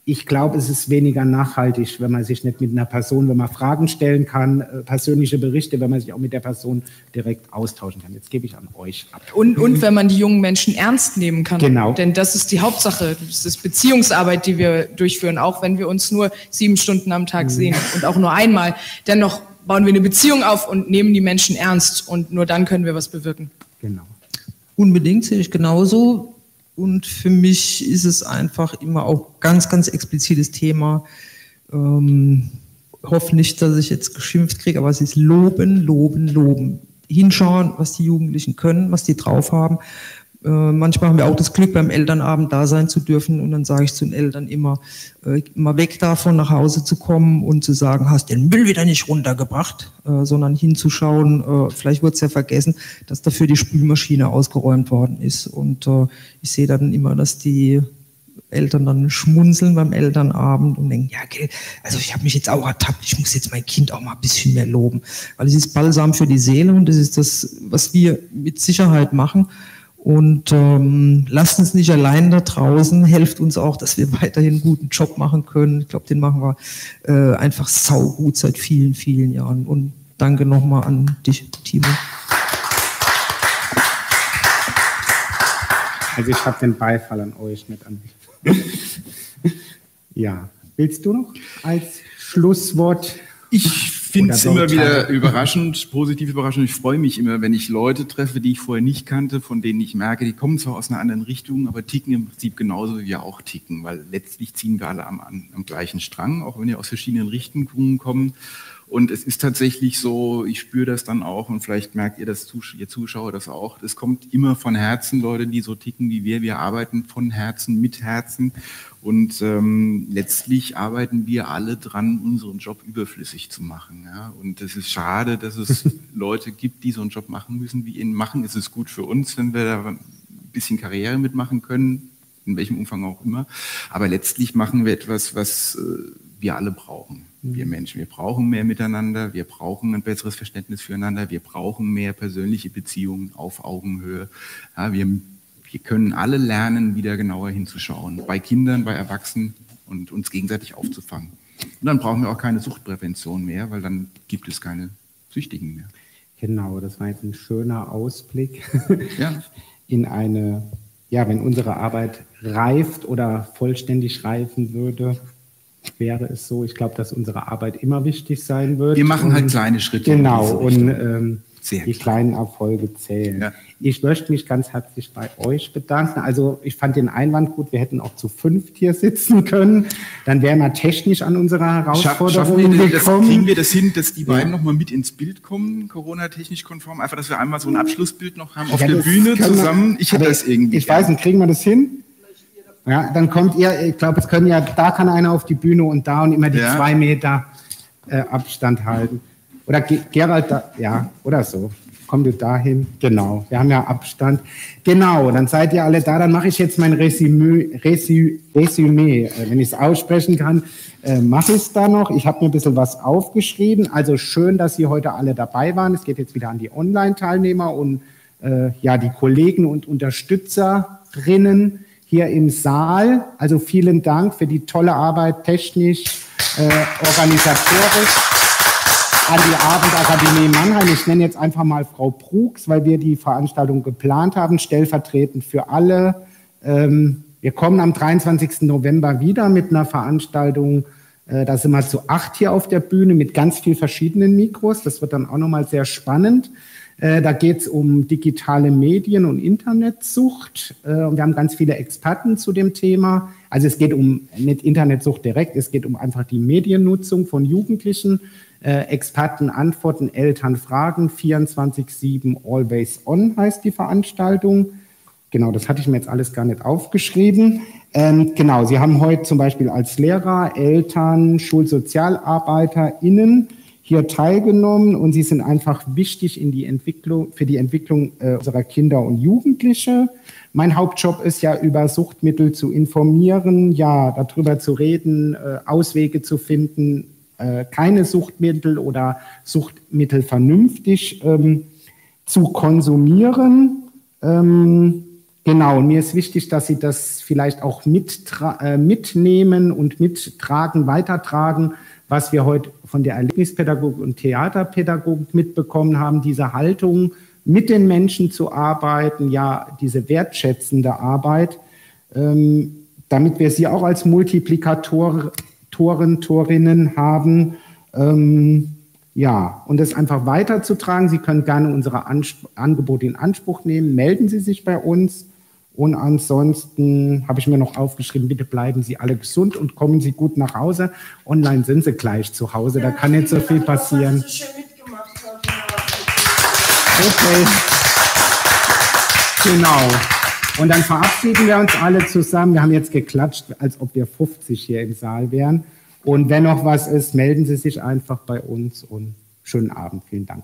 ich glaube, es ist weniger nachhaltig, wenn man sich nicht mit einer Person, wenn man Fragen stellen kann, äh, persönliche Berichte, wenn man sich auch mit der Person direkt austauschen kann. Jetzt gebe ich an euch ab. Und, und wenn man die jungen Menschen ernst nehmen kann. Genau. Denn das ist die Hauptsache. Das ist Beziehungsarbeit, die wir durchführen, auch wenn wir uns nur sieben Stunden am Tag sehen und auch nur einmal. Dennoch bauen wir eine Beziehung auf und nehmen die Menschen ernst. Und nur dann können wir was bewirken. Genau. Unbedingt, sehe ich genauso. Und für mich ist es einfach immer auch ganz, ganz explizites Thema. Ähm, hoffe nicht, dass ich jetzt geschimpft kriege, aber es ist loben, loben, loben. Hinschauen, was die Jugendlichen können, was die drauf haben. Äh, manchmal haben wir auch das Glück, beim Elternabend da sein zu dürfen. Und dann sage ich zu den Eltern immer, äh, immer weg davon, nach Hause zu kommen und zu sagen, hast den Müll wieder nicht runtergebracht, äh, sondern hinzuschauen, äh, vielleicht wurde es ja vergessen, dass dafür die Spülmaschine ausgeräumt worden ist. Und äh, ich sehe dann immer, dass die Eltern dann schmunzeln beim Elternabend und denken, ja, okay, also ich habe mich jetzt auch ertappt, ich muss jetzt mein Kind auch mal ein bisschen mehr loben. Weil es ist Balsam für die Seele und das ist das, was wir mit Sicherheit machen. Und ähm, lasst uns nicht allein da draußen, helft uns auch, dass wir weiterhin einen guten Job machen können. Ich glaube, den machen wir äh, einfach saugut seit vielen, vielen Jahren. Und danke nochmal an dich, Timo. Also ich habe den Beifall an euch mit an. Ja, willst du noch als Schlusswort? Ich finde es immer wieder überraschend, positiv überraschend. Ich freue mich immer, wenn ich Leute treffe, die ich vorher nicht kannte, von denen ich merke, die kommen zwar aus einer anderen Richtung, aber ticken im Prinzip genauso, wie wir auch ticken. Weil letztlich ziehen wir alle am, am gleichen Strang, auch wenn wir aus verschiedenen Richtungen kommen. Und es ist tatsächlich so, ich spüre das dann auch und vielleicht merkt ihr das, ihr Zuschauer das auch, es kommt immer von Herzen, Leute, die so ticken wie wir. Wir arbeiten von Herzen, mit Herzen und ähm, letztlich arbeiten wir alle dran, unseren Job überflüssig zu machen. Ja? Und es ist schade, dass es Leute gibt, die so einen Job machen müssen, wie ihn machen. Es ist gut für uns, wenn wir da ein bisschen Karriere mitmachen können, in welchem Umfang auch immer. Aber letztlich machen wir etwas, was äh, wir alle brauchen. Wir Menschen, wir brauchen mehr miteinander, wir brauchen ein besseres Verständnis füreinander, wir brauchen mehr persönliche Beziehungen auf Augenhöhe. Ja, wir, wir können alle lernen, wieder genauer hinzuschauen, bei Kindern, bei Erwachsenen und uns gegenseitig aufzufangen. Und dann brauchen wir auch keine Suchtprävention mehr, weil dann gibt es keine Süchtigen mehr. Genau, das war jetzt ein schöner Ausblick ja. in eine, ja, wenn unsere Arbeit reift oder vollständig reifen würde, wäre es so, ich glaube, dass unsere Arbeit immer wichtig sein wird. Wir machen und, halt kleine Schritte. Genau, und ähm, die klar. kleinen Erfolge zählen. Ja. Ich möchte mich ganz herzlich bei euch bedanken. Also ich fand den Einwand gut, wir hätten auch zu fünft hier sitzen können. Dann wären wir technisch an unserer Herausforderung gekommen. Das, kriegen wir das hin, dass die beiden ja. nochmal mit ins Bild kommen, Corona-technisch konform? Einfach, dass wir einmal so ein Abschlussbild noch haben auf ja, der Bühne zusammen. Wir, ich hätte das irgendwie. Ich gern. weiß nicht, kriegen wir das hin? Ja, dann kommt ihr, ich glaube, es können ja, da kann einer auf die Bühne und da und immer die ja. zwei Meter äh, Abstand halten. Oder Ge Gerald, da, ja, oder so. Komm du dahin? Genau, wir haben ja Abstand. Genau, dann seid ihr alle da. Dann mache ich jetzt mein Resümee, Resü Resümee. Äh, wenn ich es aussprechen kann, äh, mache ich es da noch. Ich habe mir ein bisschen was aufgeschrieben. Also schön, dass Sie heute alle dabei waren. Es geht jetzt wieder an die Online-Teilnehmer und äh, ja, die Kollegen und Unterstützerinnen hier im Saal. Also vielen Dank für die tolle Arbeit, technisch, äh, organisatorisch an die Abendakademie Mannheim. Ich nenne jetzt einfach mal Frau Brugs, weil wir die Veranstaltung geplant haben, stellvertretend für alle. Ähm, wir kommen am dreiundzwanzigsten November wieder mit einer Veranstaltung. Äh, da sind wir zu acht hier auf der Bühne mit ganz vielen verschiedenen Mikros. Das wird dann auch nochmal sehr spannend. Da geht es um digitale Medien und Internetsucht. Und wir haben ganz viele Experten zu dem Thema. Also es geht um nicht Internetsucht direkt, es geht um einfach die Mediennutzung von Jugendlichen. Experten antworten, Eltern fragen, vierundzwanzig sieben Always On heißt die Veranstaltung. Genau, das hatte ich mir jetzt alles gar nicht aufgeschrieben. Ähm, genau, Sie haben heute zum Beispiel als Lehrer, Eltern, SchulsozialarbeiterInnen hier teilgenommen und sie sind einfach wichtig in die Entwicklung, für die Entwicklung äh, unserer Kinder und Jugendliche. Mein Hauptjob ist ja, über Suchtmittel zu informieren, ja, darüber zu reden, äh, Auswege zu finden, äh, keine Suchtmittel oder Suchtmittel vernünftig ähm, zu konsumieren. Ähm, genau, und mir ist wichtig, dass Sie das vielleicht auch mittra- äh, mitnehmen und mittragen, weitertragen, was wir heute von der Erlebnispädagogik und Theaterpädagogik mitbekommen haben, diese Haltung, mit den Menschen zu arbeiten, ja, diese wertschätzende Arbeit, ähm, damit wir sie auch als Multiplikatoren, Torinnen haben, ähm, ja, und das einfach weiterzutragen. Sie können gerne unsere Anspr- Angebote in Anspruch nehmen, melden Sie sich bei uns. Und ansonsten habe ich mir noch aufgeschrieben, bitte bleiben Sie alle gesund und kommen Sie gut nach Hause. Online sind Sie gleich zu Hause, da kann nicht so viel passieren. Okay. Genau. Und dann verabschieden wir uns alle zusammen. Wir haben jetzt geklatscht, als ob wir fünfzig hier im Saal wären. Und wenn noch was ist, melden Sie sich einfach bei uns und schönen Abend. Vielen Dank.